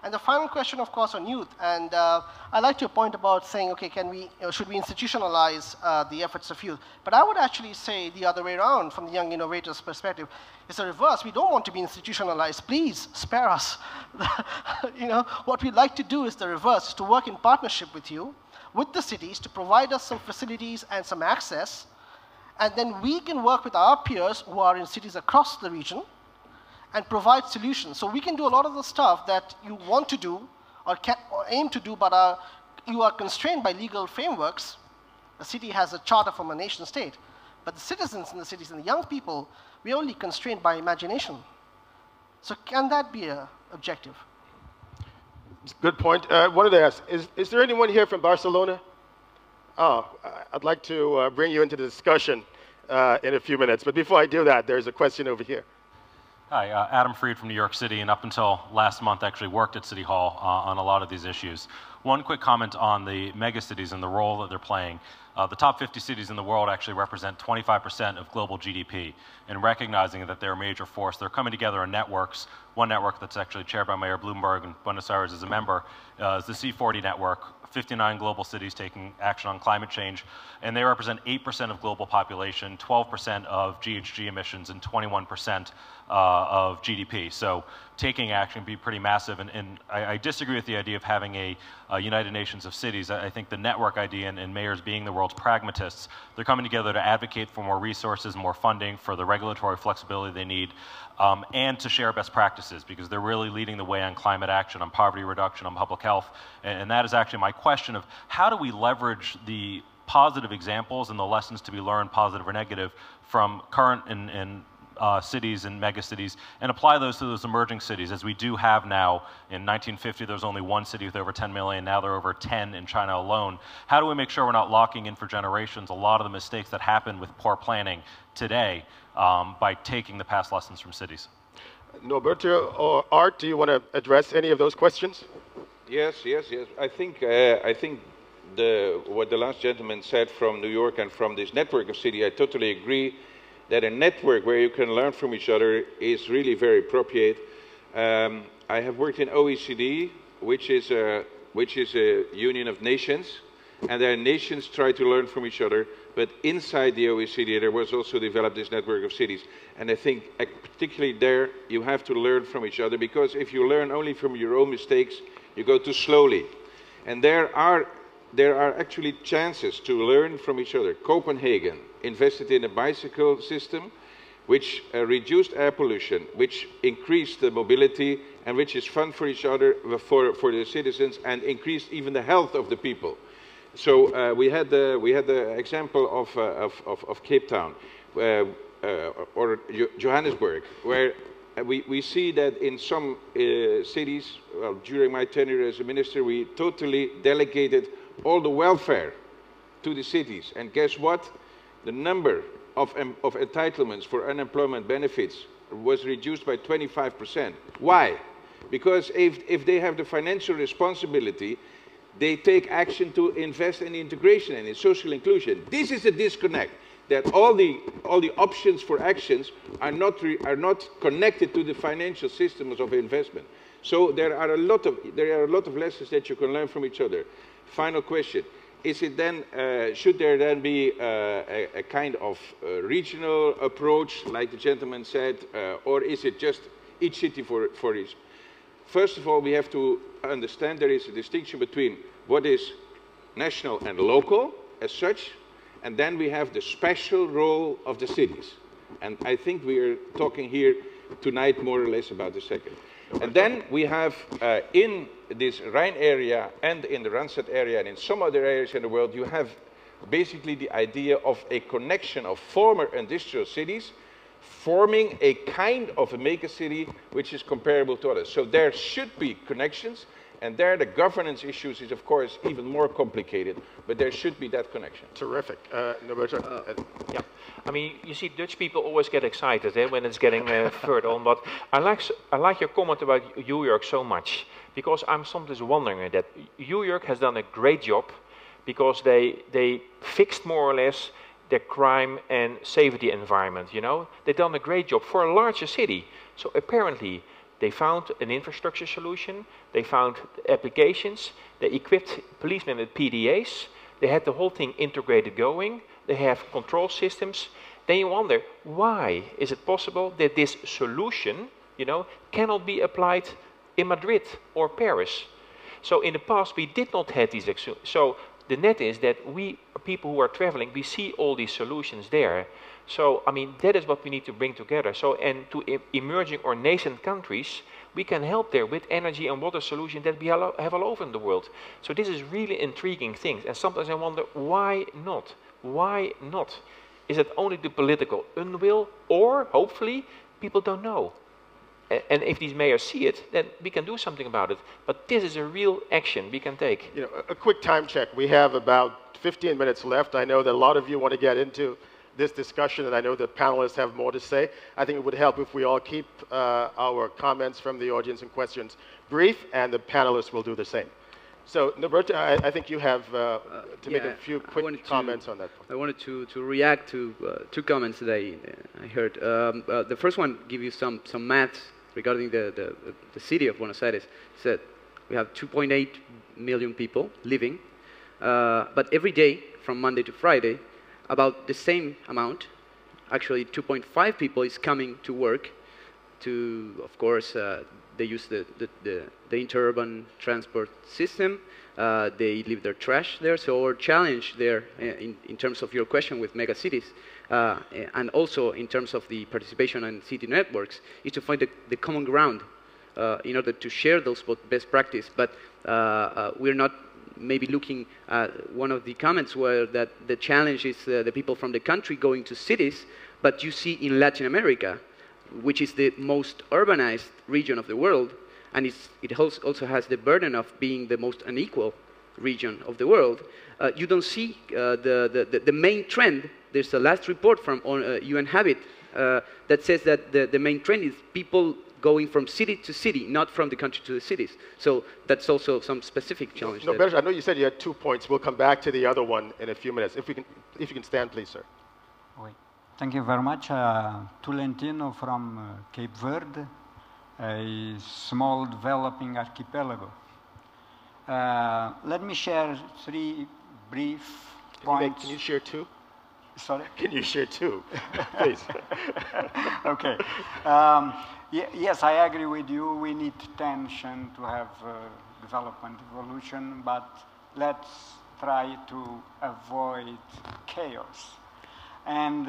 And the final question, of course, on youth, and I like your point about saying, okay, should we institutionalize the efforts of youth? But I would actually say the other way around from the young innovators' perspective. It's the reverse. We don't want to be institutionalized. Please spare us. What we'd like to do is the reverse, is to work in partnership with you, with the cities, to provide us some facilities and some access, and then we can work with our peers who are in cities across the region and provide solutions. So we can do a lot of the stuff that you want to do or aim to do, but you are constrained by legal frameworks. A city has a charter from a nation state, but the citizens in the cities and the young people, we're only constrained by imagination. So can that be an objective? Good point. I wanted to ask, is there anyone here from Barcelona? Oh, I'd like to bring you into the discussion in a few minutes, but before I do that, there's a question over here. Hi, Adam Fried from New York City, and up until last month actually worked at City Hall on a lot of these issues. One quick comment on the megacities and the role that they're playing. The top 50 cities in the world actually represent 25% of global GDP, and recognizing that they're a major force, they're coming together in networks. One network that's actually chaired by Mayor Bloomberg, and Buenos Aires is a member, is the C40 network. 59 global cities taking action on climate change, and they represent 8% of global population, 12% of GHG emissions, and 21% of GDP. So taking action would be pretty massive, and I disagree with the idea of having a United Nations of cities. I think the network idea, and mayors being the world's pragmatists, they're coming together to advocate for more resources, more funding, for the regulatory flexibility they need, and to share best practices, because they're really leading the way on climate action, on poverty reduction, on public health, and that is actually my question of how do we leverage the positive examples and the lessons to be learned, positive or negative, from current and cities and megacities, and apply those to those emerging cities, as we do have now. In 1950, there was only one city with over 10 million. Now there are over 10 in China alone. How do we make sure we're not locking in for generations a lot of the mistakes that happen with poor planning today by taking the past lessons from cities? Norberto or Art, do you want to address any of those questions? Yes. I think what the last gentleman said from New York and from this network of cities, I totally agree that a network where you can learn from each other is really very appropriate. I have worked in OECD, which is a union of nations, and their nations try to learn from each other. But inside the OECD, there was also developed this network of cities. And I think particularly there, you have to learn from each other, because if you learn only from your own mistakes, you go too slowly. And there are actually chances to learn from each other. Copenhagen invested in a bicycle system, which reduced air pollution, which increased the mobility, and which is fun for each other, for the citizens, and increased even the health of the people. So we had the example of Cape Town or Johannesburg, where we see that in some cities, well, during my tenure as a minister, we totally delegated all the welfare to the cities. And guess what? The number of entitlements for unemployment benefits was reduced by 25%. Why? Because if they have the financial responsibility, they take action to invest in integration and in social inclusion. This is a disconnect, that all the options for actions are not connected to the financial systems of investment. So there are a lot of lessons that you can learn from each other. Final question. Is it then, should there then be a kind of regional approach, like the gentleman said, or is it just each city for each? First of all, we have to understand there is a distinction between what is national and local as such, and then we have the special role of the cities. And I think we are talking here tonight more or less about the second. And then we have in this Rhine area and in the Randstad area and in some other areas in the world, you have basically the idea of a connection of former industrial cities forming a kind of a mega city which is comparable to others. So there should be connections, and there the governance issues is of course even more complicated, but there should be that connection. Terrific. Norberto. Yeah. I mean, you see, Dutch people always get excited when it's getting further on, but I like your comment about New York so much, because I'm sometimes wondering that New York has done a great job, because they fixed more or less their crime and safety environment, you know. They've done a great job for a larger city. So apparently they found an infrastructure solution, they found applications, they equipped policemen with PDAs, they had the whole thing integrated going, they have control systems. Then you wonder, why is it possible that this solution, you know, cannot be applied in Madrid or Paris? So in the past we did not have these examples. So the net is that we, people who are traveling, we see all these solutions there. So, I mean, that is what we need to bring together. So, and to emerging or nascent countries, we can help there with energy and water solutions that we have all over the world. So this is really intriguing things. And sometimes I wonder, why not? Why not? Is it only the political unwill, or, hopefully, people don't know? And if these mayors see it, then we can do something about it. But this is a real action we can take. You know, a quick time check. We have about 15 minutes left. I know that a lot of you want to get into this discussion, and I know the panelists have more to say. I think it would help if we all keep our comments from the audience and questions brief, and the panelists will do the same. So, Norberto, I think you have to make a few quick comments on that. I wanted to react to two comments that I heard. The first one give you some maths regarding the city of Buenos Aires. It said we have 2.8 million people living, but every day from Monday to Friday, about the same amount, actually 2.5 people is coming to work. To, of course, they use the interurban transport system. They leave their trash there. So our challenge there, in terms of your question with mega cities, and also in terms of the participation and city networks, is to find the common ground in order to share those best practice. But we're not maybe looking at one of the comments where that the challenge is the people from the country going to cities, but you see in Latin America, which is the most urbanized region of the world, and it also has the burden of being the most unequal region of the world, you don't see the main trend. There's the last report from UN Habit that says that the main trend is people going from city to city, not from the country to the cities. So that's also some specific challenge. No, Berger, I know you said you had 2 points. We'll come back to the other one in a few minutes. If you can stand, please, sir. Oui. Thank you very much. Tolentino from Cape Verde, a small developing archipelago. Let me share 3 brief points. Can you share 2? Sorry? Can you share 2? Please. Okay. Yes, I agree with you. We need tension to have development evolution, but let's try to avoid chaos. And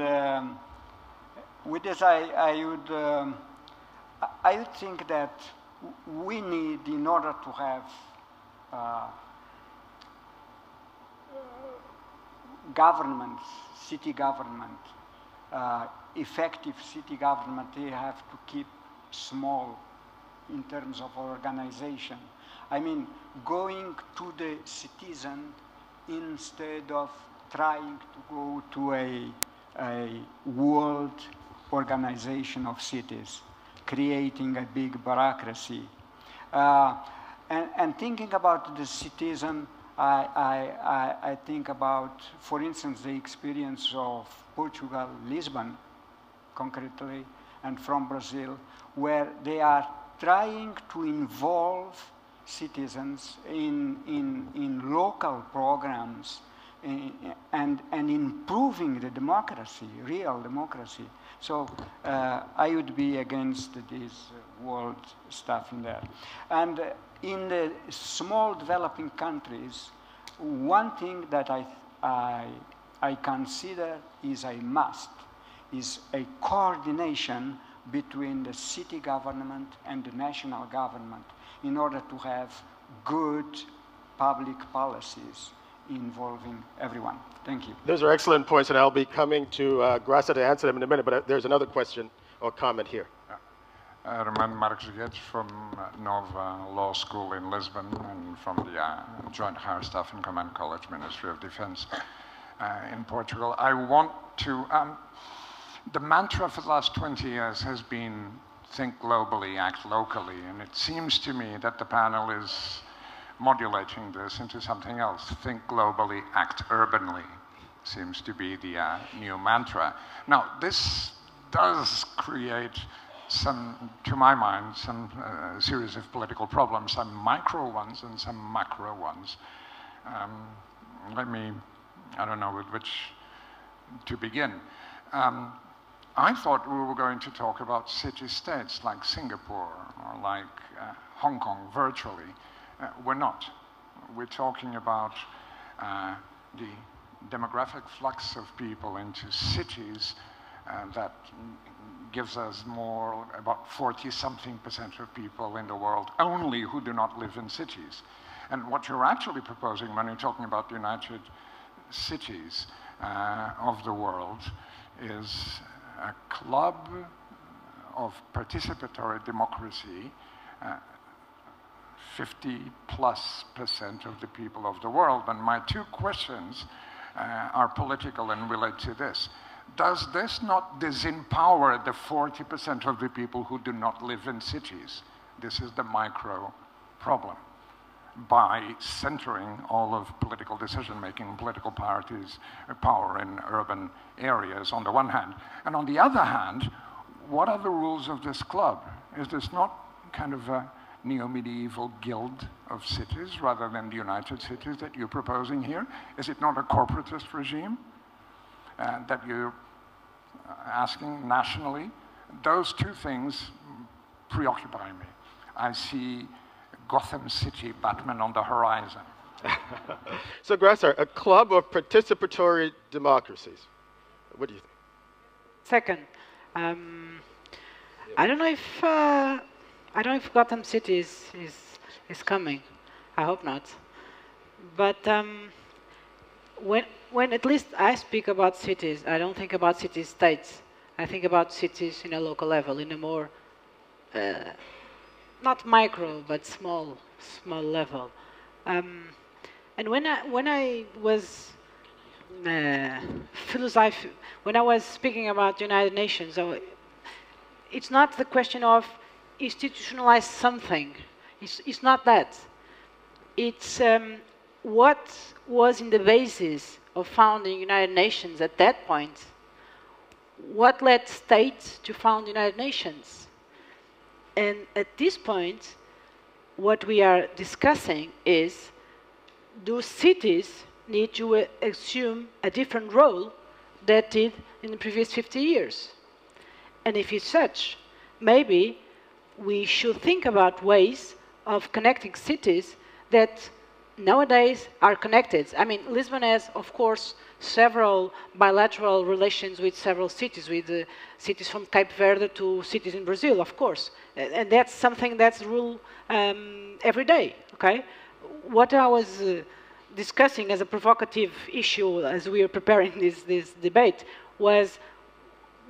with this, I would think that we need, in order to have governments, city government, effective city government, they have to keep small in terms of organization. I mean, going to the citizen instead of trying to go to a world organization of cities, creating a big bureaucracy. And thinking about the citizen, I think about, for instance, the experience of Portugal, Lisbon, concretely, and from Brazil, where they are trying to involve citizens in local programs and improving the democracy, real democracy. So I would be against this world stuff in there. And in the small developing countries, one thing that I consider is a must is a coordination between the city government and the national government in order to have good public policies involving everyone. Thank you. Those are excellent points, and I'll be coming to Graça to answer them in a minute, but there's another question or comment here. Roman Marques from Nova Law School in Lisbon and from the Joint Higher Staff and Command College, Ministry of Defense in Portugal. I want to... the mantra for the last 20 years has been think globally, act locally, and it seems to me that the panel is modulating this into something else. Think globally, act urbanly seems to be the new mantra. Now, this does create some, to my mind, some series of political problems, some micro ones and some macro ones. Let me, I don't know with which to begin. I thought we were going to talk about city-states like Singapore or like Hong Kong virtually. We're not. We're talking about the demographic flux of people into cities that gives us more, about 40-something% of people in the world only who do not live in cities. And what you're actually proposing when you're talking about the United Cities of the world is a club of participatory democracy. 50+% of the people of the world. And my 2 questions are political and relate to this. Does this not disempower the 40% of the people who do not live in cities? This is the micro problem. By centering all of political decision-making, political parties, power in urban areas on the one hand. And on the other hand, what are the rules of this club? Is this not kind of a neo-medieval guild of cities rather than the United Cities that you're proposing here? Is it not a corporatist regime that you're asking nationally? Those 2 things preoccupy me. I see Gotham City, Batman on the horizon. So, Graça, a club of participatory democracies. What do you think? Second, I don't know if Gotham City is coming. I hope not. But when at least I speak about cities, I don't think about city-states. I think about cities in a local level, in a more not micro but small level. And when I was speaking about the United Nations, it's not the question of institutionalize something. It's not that. It's what was in the basis of founding United Nations at that point. What led states to found United Nations? And at this point, what we are discussing is, do cities need to assume a different role than did in the previous 50 years? And if it's such, maybe we should think about ways of connecting cities that nowadays are connected. I mean, Lisbon has, of course, several bilateral relations with several cities, with cities from Cape Verde to cities in Brazil, of course. And that's something that's rule every day, okay? What I was discussing as a provocative issue as we were preparing this debate was,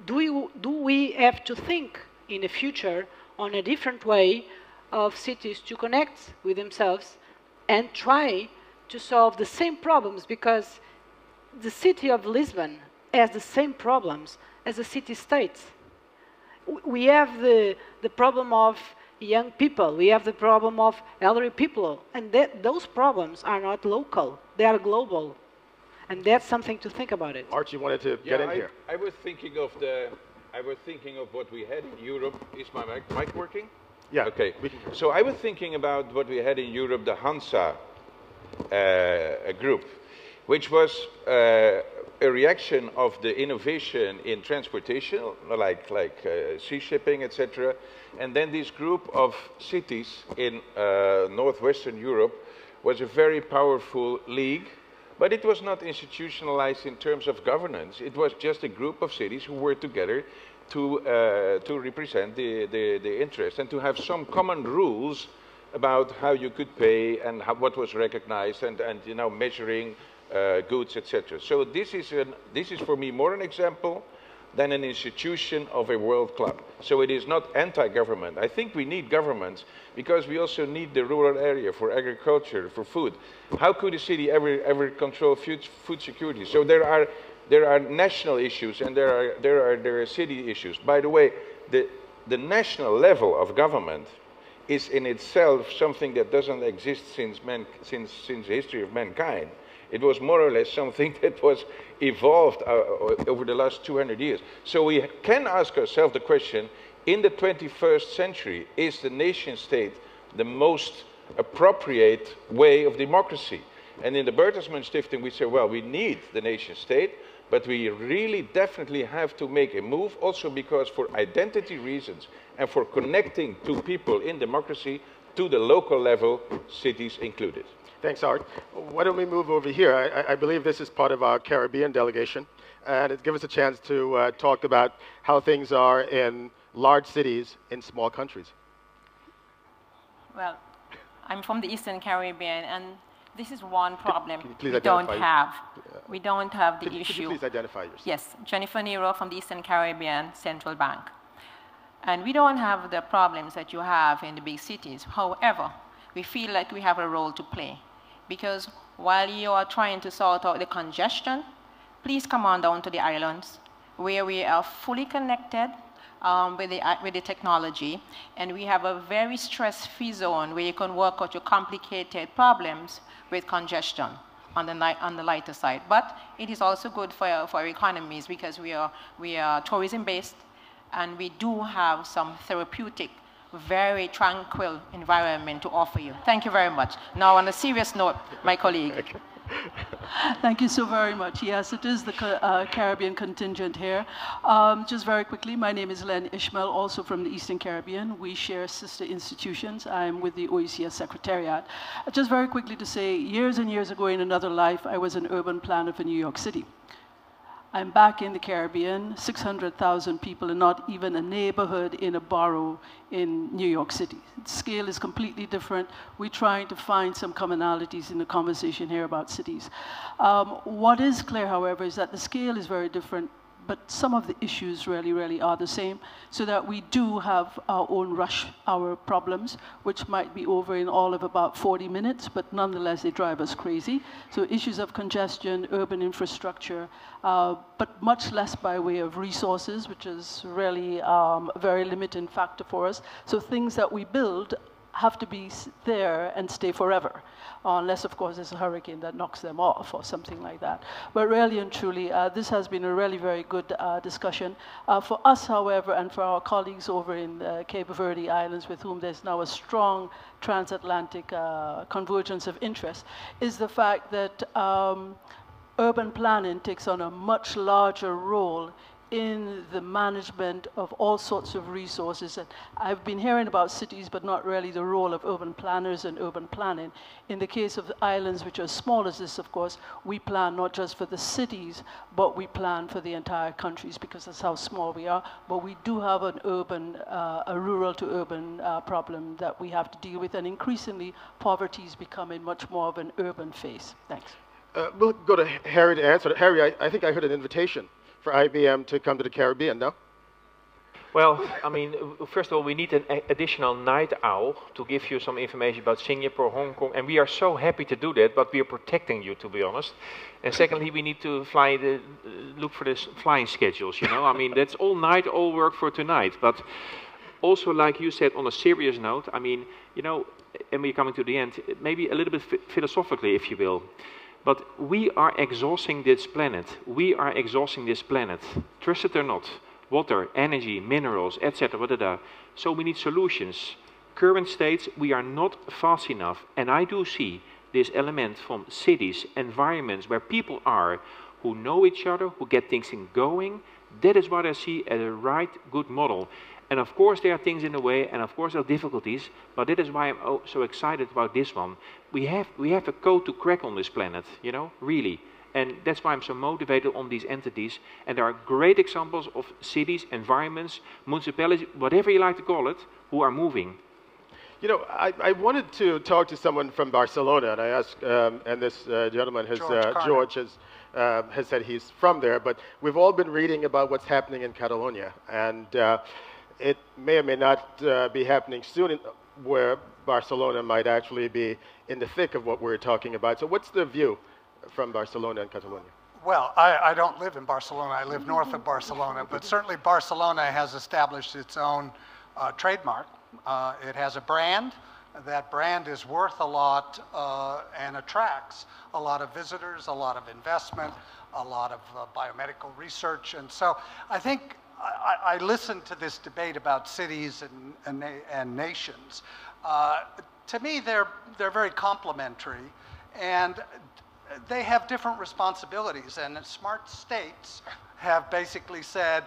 do we have to think in the future on a different way of cities to connect with themselves and try to solve the same problems? Because the city of Lisbon has the same problems as a city-state. We have the problem of young people, we have the problem of elderly people, and those problems are not local, they are global. And that's something to think about it. Archie wanted to get in here. I was thinking of what we had in Europe. Is my mic working? Yeah. Okay. So I was thinking about what we had in Europe, the Hansa group, which was a reaction of the innovation in transportation, like sea shipping, etc. And then this group of cities in northwestern Europe was a very powerful league, but it was not institutionalized in terms of governance. It was just a group of cities who were together to represent the interest and to have some common rules about how you could pay and how, what was recognized and you know, measuring goods, etc. So this is for me more an example than an institution of a world club. So it is not anti-government. I think we need governments because we also need the rural area for agriculture, for food. How could a city ever control food security? So there are national issues and there are city issues. By the way, the national level of government is in itself something that doesn't exist since the history of mankind. It was more or less something that was evolved over the last 200 years. So we can ask ourselves the question, in the 21st century, is the nation state the most appropriate way of democracy? And in the Bertelsmann Stiftung, we say, well, we need the nation state, but we really definitely have to make a move, also because for identity reasons and for connecting to people in democracy to the local level, cities included. Thanks, Art. Why don't we move over here? I believe this is part of our Caribbean delegation, and it gives us a chance to talk about how things are in large cities in small countries. Well, I'm from the Eastern Caribbean, and this is one problem we don't have. We don't have the issue. Could you please identify yourself? Yes, Jennifer Nero from the Eastern Caribbean Central Bank. And we don't have the problems that you have in the big cities. However, we feel like we have a role to play. Because while you are trying to sort out the congestion, please come on down to the islands where we are fully connected with the technology, and we have a very stress-free zone where you can work out your complicated problems with congestion on the lighter side. But it is also good for our economies because we are tourism-based, and we do have some therapeutic, very tranquil environment to offer you. Thank you very much. Now, on a serious note, my colleague. Thank you so very much. Yes, it is the Caribbean contingent here. Just very quickly, my name is Len Ishmael, also from the Eastern Caribbean. We share sister institutions. I'm with the OECD Secretariat. Just very quickly to say, years and years ago in another life, I was an urban planner for New York City. I'm back in the Caribbean, 600,000 people and not even a neighborhood in a borough in New York City. The scale is completely different. We're trying to find some commonalities in the conversation here about cities. What is clear, however, is that the scale is very different, but some of the issues really are the same, so that we do have our own rush hour problems, which might be over in all of about 40 minutes, but nonetheless, they drive us crazy. So issues of congestion, urban infrastructure, but much less by way of resources, which is really a very limiting factor for us. So things that we build have to be there and stay forever, unless, of course, there's a hurricane that knocks them off or something like that. But really and truly, this has been a really very good discussion. For us, however, and for our colleagues over in the Cape Verde Islands, with whom there's now a strong transatlantic convergence of interest, is the fact that urban planning takes on a much larger role in the management of all sorts of resources. And I've been hearing about cities, but not really the role of urban planners and urban planning. In the case of the islands, which are small as this, of course, we plan not just for the cities, but we plan for the entire countries, because that's how small we are. But we do have an urban, a rural to urban problem that we have to deal with, and increasingly, poverty is becoming much more of an urban face. Thanks. We'll go to Harry to answer it. Harry, I think I heard an invitation for IBM to come to the Caribbean, no? Well, I mean, first of all, we need an additional night owl to give you some information about Singapore, Hong Kong, and we are so happy to do that, but we are protecting you, to be honest. And secondly, we need to fly the, look for the flying schedules, you know? I mean, that's all night, all work for tonight. But also, like you said, on a serious note, I mean, you know, and we're coming to the end, maybe a little bit philosophically, if you will. But we are exhausting this planet. We are exhausting this planet. Trust it or not. Water, energy, minerals, etc. So we need solutions. Current states, we are not fast enough. And I do see this element from cities, environments where people are, who know each other, who get things going. That is what I see as a right good model. And of course there are things in the way, and of course there are difficulties, but that is why I'm so excited about this one. We have a code to crack on this planet, you know, really. And that's why I'm so motivated on these entities. And there are great examples of cities, environments, municipalities, whatever you like to call it, who are moving. You know, I wanted to talk to someone from Barcelona, and I asked, and this gentleman, George has said he's from there, but we've all been reading about what's happening in Catalonia, and it may or may not be happening soon, where Barcelona might actually be in the thick of what we're talking about. So what's the view from Barcelona and Catalonia? Well, I don't live in Barcelona. I live north of Barcelona, but certainly Barcelona has established its own trademark. It has a brand. That brand is worth a lot and attracts a lot of visitors, a lot of investment, a lot of biomedical research. And so I think I listened to this debate about cities and nations. To me, they're very complementary, and they have different responsibilities. And smart states have basically said,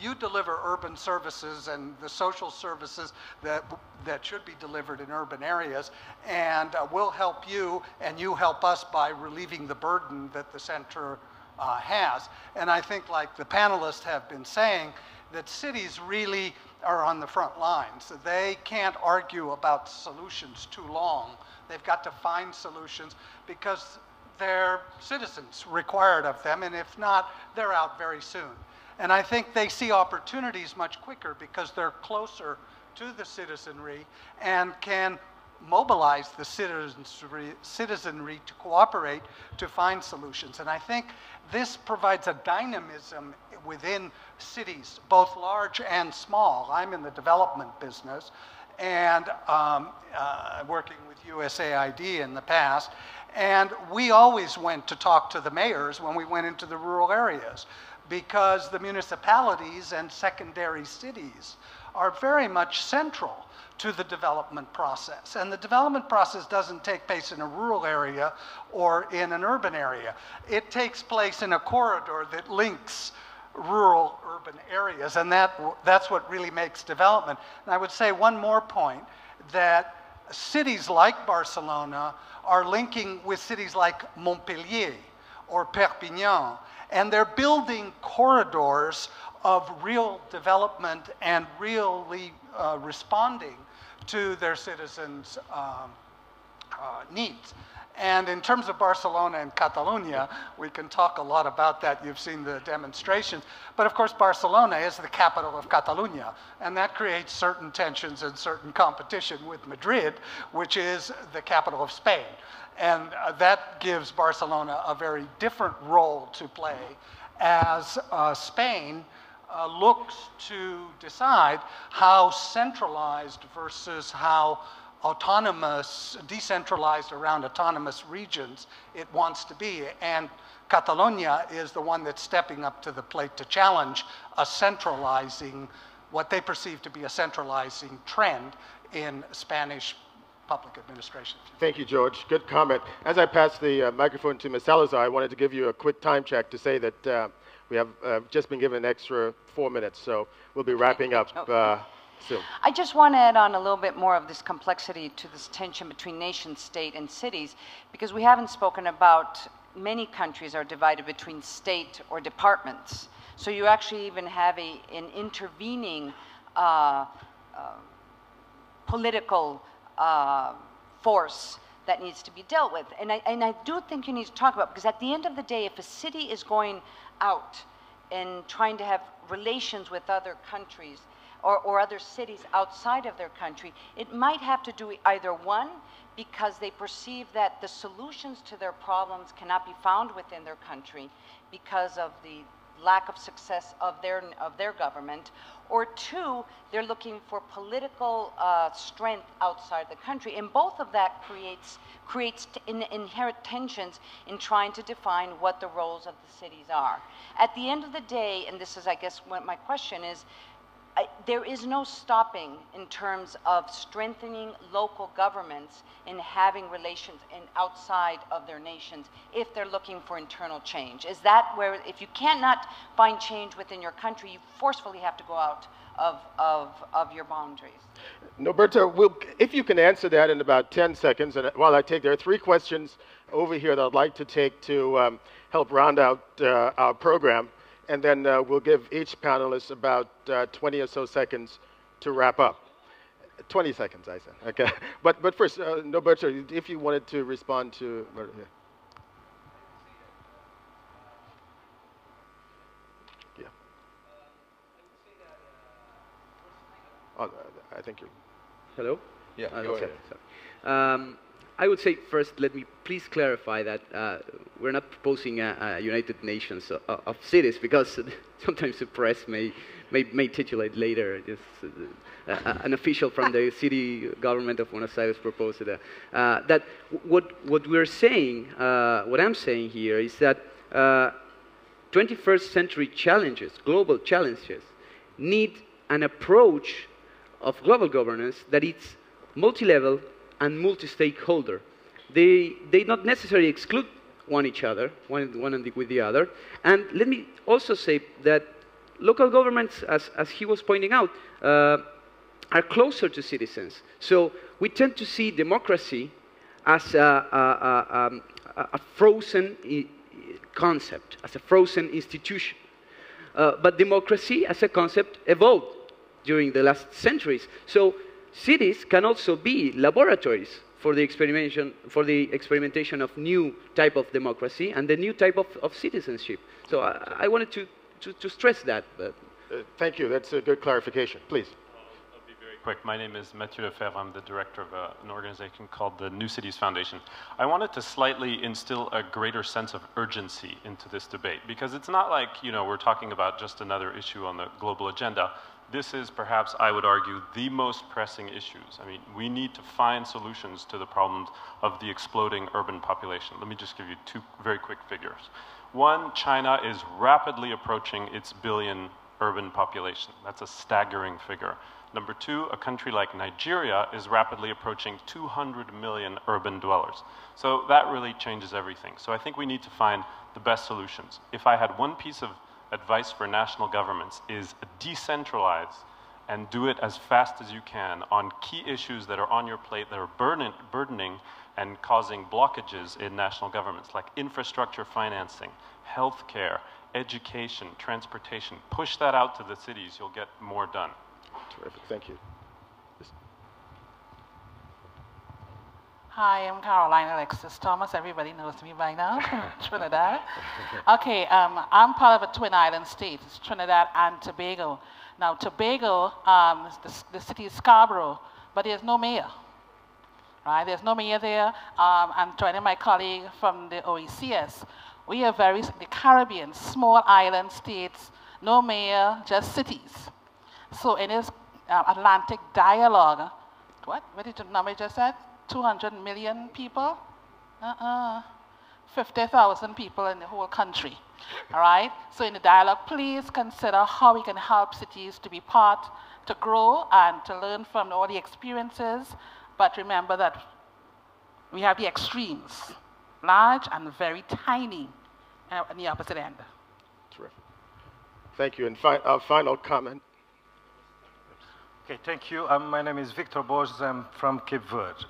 you deliver urban services and the social services that should be delivered in urban areas, and we'll help you, and you help us by relieving the burden that the center has. And I think, like the panelists have been saying, that cities really are on the front lines. They can't argue about solutions too long. They've got to find solutions, because their citizens required of them, and if not, they're out very soon. And I think they see opportunities much quicker because they're closer to the citizenry and can mobilize the citizenry to cooperate to find solutions. And I think this provides a dynamism within cities, both large and small. I'm in the development business, and working with USAID in the past. And we always went to talk to the mayors when we went into the rural areas, because the municipalities and secondary cities are very much central to the development process. And the development process doesn't take place in a rural area or in an urban area. It takes place in a corridor that links rural urban areas, and that's what really makes development. And I would say one more point, that cities like Barcelona are linking with cities like Montpellier or Perpignan, and they're building corridors of real development and really responding to their citizens' needs. And in terms of Barcelona and Catalonia, we can talk a lot about that. You've seen the demonstrations. But of course, Barcelona is the capital of Catalonia, and that creates certain tensions and certain competition with Madrid, which is the capital of Spain. And that gives Barcelona a very different role to play as Spain looks to decide how centralized versus how autonomous, decentralized around autonomous regions it wants to be. And Catalonia is the one that's stepping up to the plate to challenge a centralizing, what they perceive to be a centralizing trend in Spanish public administration. Thank you, George. Good comment. As I pass the microphone to Ms. Salazar, I wanted to give you a quick time check to say that we have just been given an extra 4 minutes, so we'll be wrapping up soon. I just want to add on a little bit more of this complexity to this tension between nation state and cities, because we haven't spoken about many countries are divided between state or departments. So you actually even have an intervening political force that needs to be dealt with. And I do think you need to talk about, because at the end of the day, if a city is going out and trying to have relations with other countries or other cities outside of their country, it might have to do either one, because they perceive that the solutions to their problems cannot be found within their country because of the lack of success of their government, or two, they're looking for political strength outside the country, and both of that creates inherent tensions in trying to define what the roles of the cities are. At the end of the day, and this is, I guess, what my question is, there is no stopping in terms of strengthening local governments in having relations outside of their nations if they're looking for internal change. Is that where, if you cannot find change within your country, you forcefully have to go out of your boundaries? Norberto, if you can answer that in about 10 seconds, and while I take, there are three questions over here that I'd like to take to help round out our program. And then we'll give each panelist about 20 or so seconds to wrap up. 20 seconds, I said. Okay. But first, Norberto, if you wanted to respond to... Yeah. Oh, I think you... Hello? Yeah, go ahead. Sorry. I would say first, let me please clarify that we're not proposing a United Nations of cities, because sometimes the press may titulate later. Just, an official from the city government of Buenos Aires proposed that. What we're saying, what I'm saying here, is that 21st century challenges, global challenges, need an approach of global governance that it's multi-level and multi-stakeholder. They not necessarily exclude one with the other. And let me also say that local governments, as he was pointing out, are closer to citizens. So we tend to see democracy as a frozen concept, as a frozen institution. But democracy as a concept evolved during the last centuries. So cities can also be laboratories for the experimentation of new type of democracy and the new type of citizenship. So I wanted to stress that. But. Thank you. That's a good clarification. Please. I'll be very quick. My name is Mathieu Lefebvre. I'm the director of an organization called the New Cities Foundation. I wanted to slightly instill a greater sense of urgency into this debate, because it's not like, you know, we're talking about just another issue on the global agenda. This is perhaps, I would argue, the most pressing issues. I mean, we need to find solutions to the problems of the exploding urban population. Let me just give you two very quick figures. One, China is rapidly approaching its billion urban population. That's a staggering figure. Number two, a country like Nigeria is rapidly approaching 200 million urban dwellers. So that really changes everything. So I think we need to find the best solutions. If I had one piece of advice for national governments, is decentralize and do it as fast as you can on key issues that are on your plate that are burdening and causing blockages in national governments, like infrastructure financing, healthcare, education, transportation. Push that out to the cities, you'll get more done. Terrific, thank you. Hi, I'm Caroline Alexis Thomas. Everybody knows me by now from Trinidad. Okay, I'm part of a twin island state. It's Trinidad and Tobago. Now, Tobago, the city is Scarborough, but there's no mayor. Right? There's no mayor there. I'm joining my colleague from the OECS. We are the Caribbean, small island states, no mayor, just cities. So in this Atlantic dialogue, what did the number just said? 200 million people? 50,000 people in the whole country, all right? So in the dialogue, please consider how we can help cities to be part, to grow, and to learn from all the experiences, but remember that we have the extremes, large and very tiny, on the opposite end. Terrific. Thank you, and final comment. Okay, thank you. My name is Victor Borges. I'm from Cape Verde.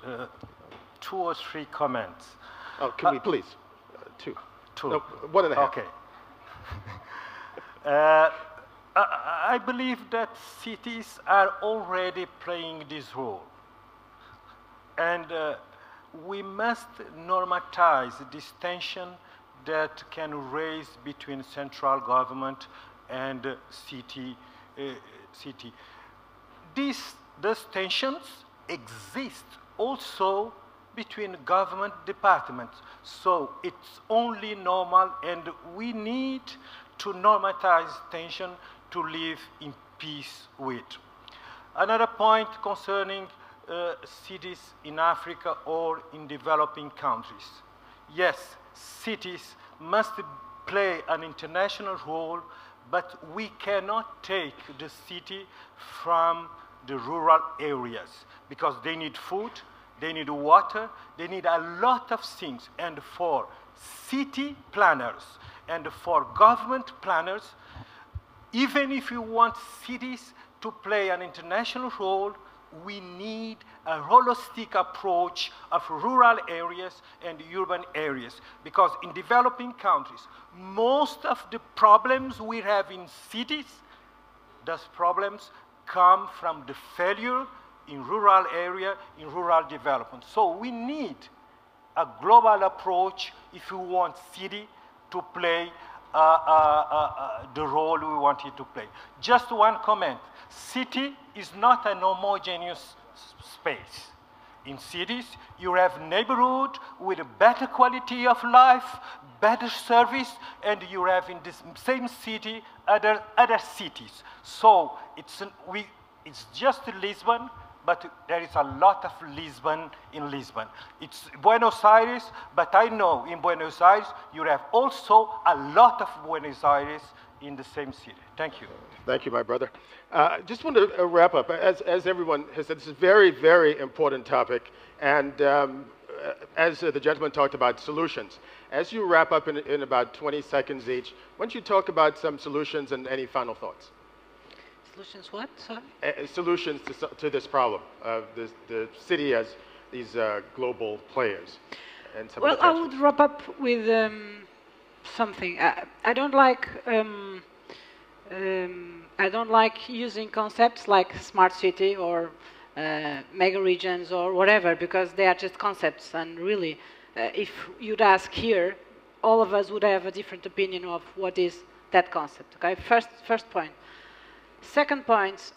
Two or three comments. Oh, can we please? Two. No, one and a half. Okay. I believe that cities are already playing this role. And we must normatize this tension that can raise between central government and city. These tensions exist also between government departments. So it's only normal, and we need to normalize tension to live in peace with. Another point concerning cities in Africa or in developing countries. Yes, cities must play an international role, but we cannot take the city from the rural areas, because they need food, they need water, they need a lot of things. And for city planners and for government planners, even if you want cities to play an international role, we need a holistic approach of rural areas and urban areas. Because in developing countries, most of the problems we have in cities, those problems come from the failure in rural area, in rural development. So we need a global approach if you want city to play the role we want it to play. Just one comment. City is not an homogeneous space. In cities, you have neighborhood with a better quality of life, better service, and you have in the same city other cities. So it's just Lisbon, but there is a lot of Lisbon in Lisbon. It's Buenos Aires, but I know in Buenos Aires, you have also a lot of Buenos Aires in the same city. Thank you. Thank you, my brother. Just want to wrap up. As everyone has said, this is a very, very important topic. And as the gentleman talked about solutions, as you wrap up in about 20 seconds each, why don't you talk about some solutions and any final thoughts? Solutions what? Sorry? Solutions to this problem of the city as these global players. And some well, I would wrap up with something. I don't like using concepts like smart city or mega regions or whatever, because they are just concepts. And really, if you'd ask here, all of us would have a different opinion of what is that concept. Okay, first point. Second point,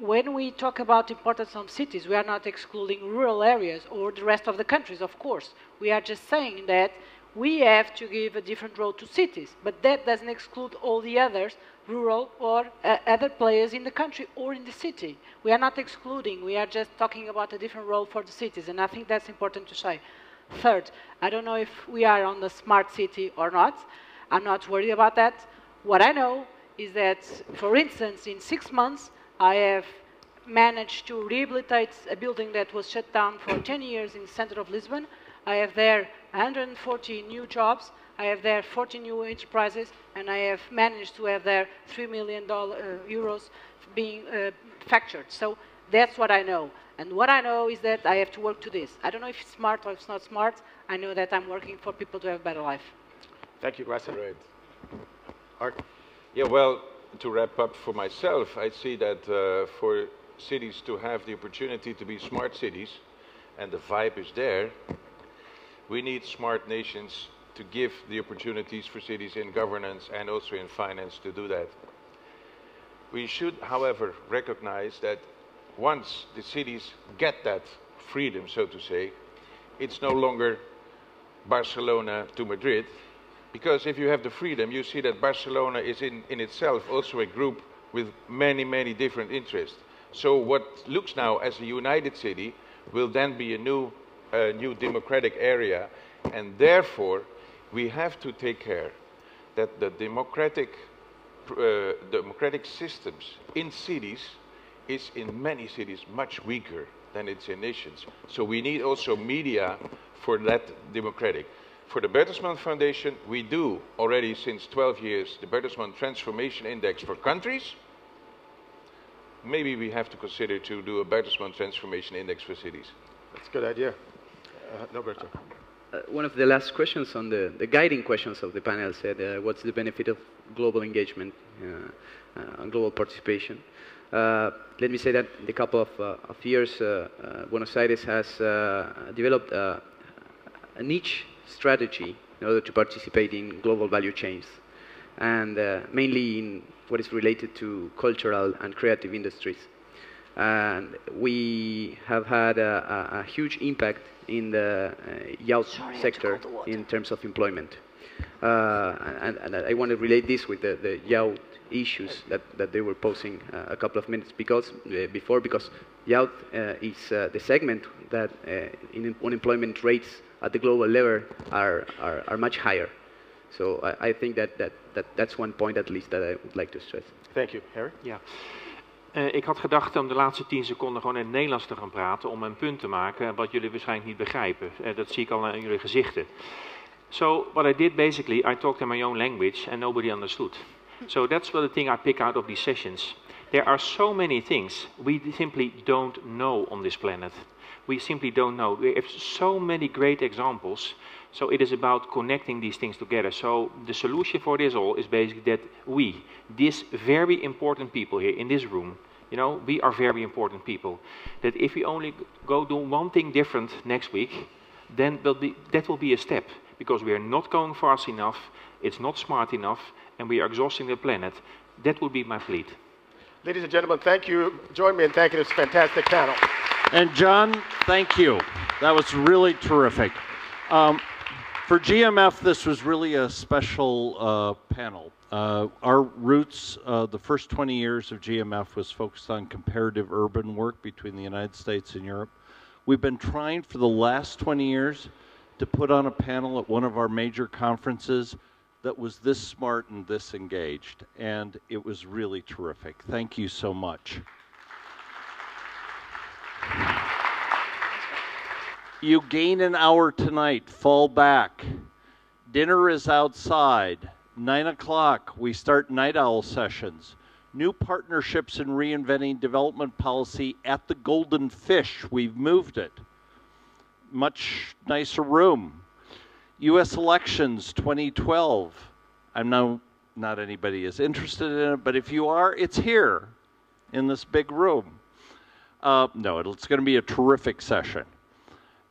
when we talk about the importance of cities, we are not excluding rural areas or the rest of the countries, of course. We are just saying that we have to give a different role to cities, but that doesn't exclude all the others, rural or other players in the country or in the city. We are not excluding, we are just talking about a different role for the cities, and I think that's important to say. Third, I don't know if we are on the smart city or not. I'm not worried about that. What I know is that, for instance, in 6 months, I have managed to rehabilitate a building that was shut down for 10 years in the center of Lisbon. I have there 140 new jobs, I have there 40 new enterprises, and I have managed to have there €3 million being factored. So that's what I know. And what I know is that I have to work to this. I don't know if it's smart or if it's not smart. I know that I'm working for people to have a better life. Thank you, Graça. Great. Art. Yeah, well, to wrap up for myself, I see that for cities to have the opportunity to be smart cities and the vibe is there, we need smart nations to give the opportunities for cities in governance and also in finance to do that. We should, however, recognize that once the cities get that freedom, so to say, it's no longer Barcelona to Madrid, because if you have the freedom, you see that Barcelona is in itself also a group with many, many different interests. So what looks now as a united city will then be a new democratic area, and therefore we have to take care that the democratic systems in cities is in many cities much weaker than it's in nations. So we need also media for that democratic. For the Bertelsmann Foundation, we do already since 12 years the Bertelsmann Transformation Index for countries. Maybe we have to consider to do a Bertelsmann Transformation Index for cities. That's a good idea. Norberto. One of the last questions on the guiding questions of the panel said, what's the benefit of global engagement and global participation? Let me say that in a couple of years, Buenos Aires has developed a niche strategy in order to participate in global value chains, and mainly in what is related to cultural and creative industries. And we have had a huge impact in the youth sector in terms of employment. And I want to relate this with the youth issues that they were posing a couple of minutes because youth is the segment that in unemployment rates at the global level are much higher. So I think that's one point at least that I would like to stress. Thank you. Harry? Yeah. Ik had gedacht om de laatste 10 seconden gewoon in het Nederlands te gaan praten om een punt te maken wat jullie waarschijnlijk niet begrijpen. Dat zie ik al aan jullie gezichten. So what I did basically, I talked in my own language and nobody understood. So that's what the thing I pick out of these sessions. There are so many things we simply don't know on this planet. We simply don't know. We have so many great examples. So it is about connecting these things together. So the solution for this all is basically that we, these very important people here in this room, you know, we are very important people. That if we only go do one thing different next week, then that will be a step. Because we are not going fast enough, it's not smart enough, and we are exhausting the planet. That would be my plea. Ladies and gentlemen, thank you. Join me in thanking this fantastic panel. And John, thank you. That was really terrific. For GMF, this was really a special panel. Our roots, the first 20 years of GMF was focused on comparative urban work between the United States and Europe. We've been trying for the last 20 years to put on a panel at one of our major conferences that was this smart and this engaged, and it was really terrific. Thank you so much. You gain an hour tonight, fall back. Dinner is outside. 9 o'clock, we start Night Owl sessions. New partnerships in reinventing development policy at the Golden Fish. We've moved it. Much nicer room. U.S. elections 2012. I know not anybody is interested in it, but if you are, it's here in this big room. No, it's going to be a terrific session.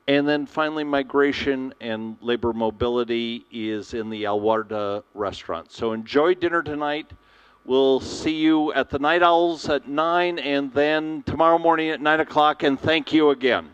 And then finally, migration and labor mobility is in the Alwarda restaurant. So enjoy dinner tonight. We'll see you at the Night Owls at 9 and then tomorrow morning at 9 o'clock. And thank you again.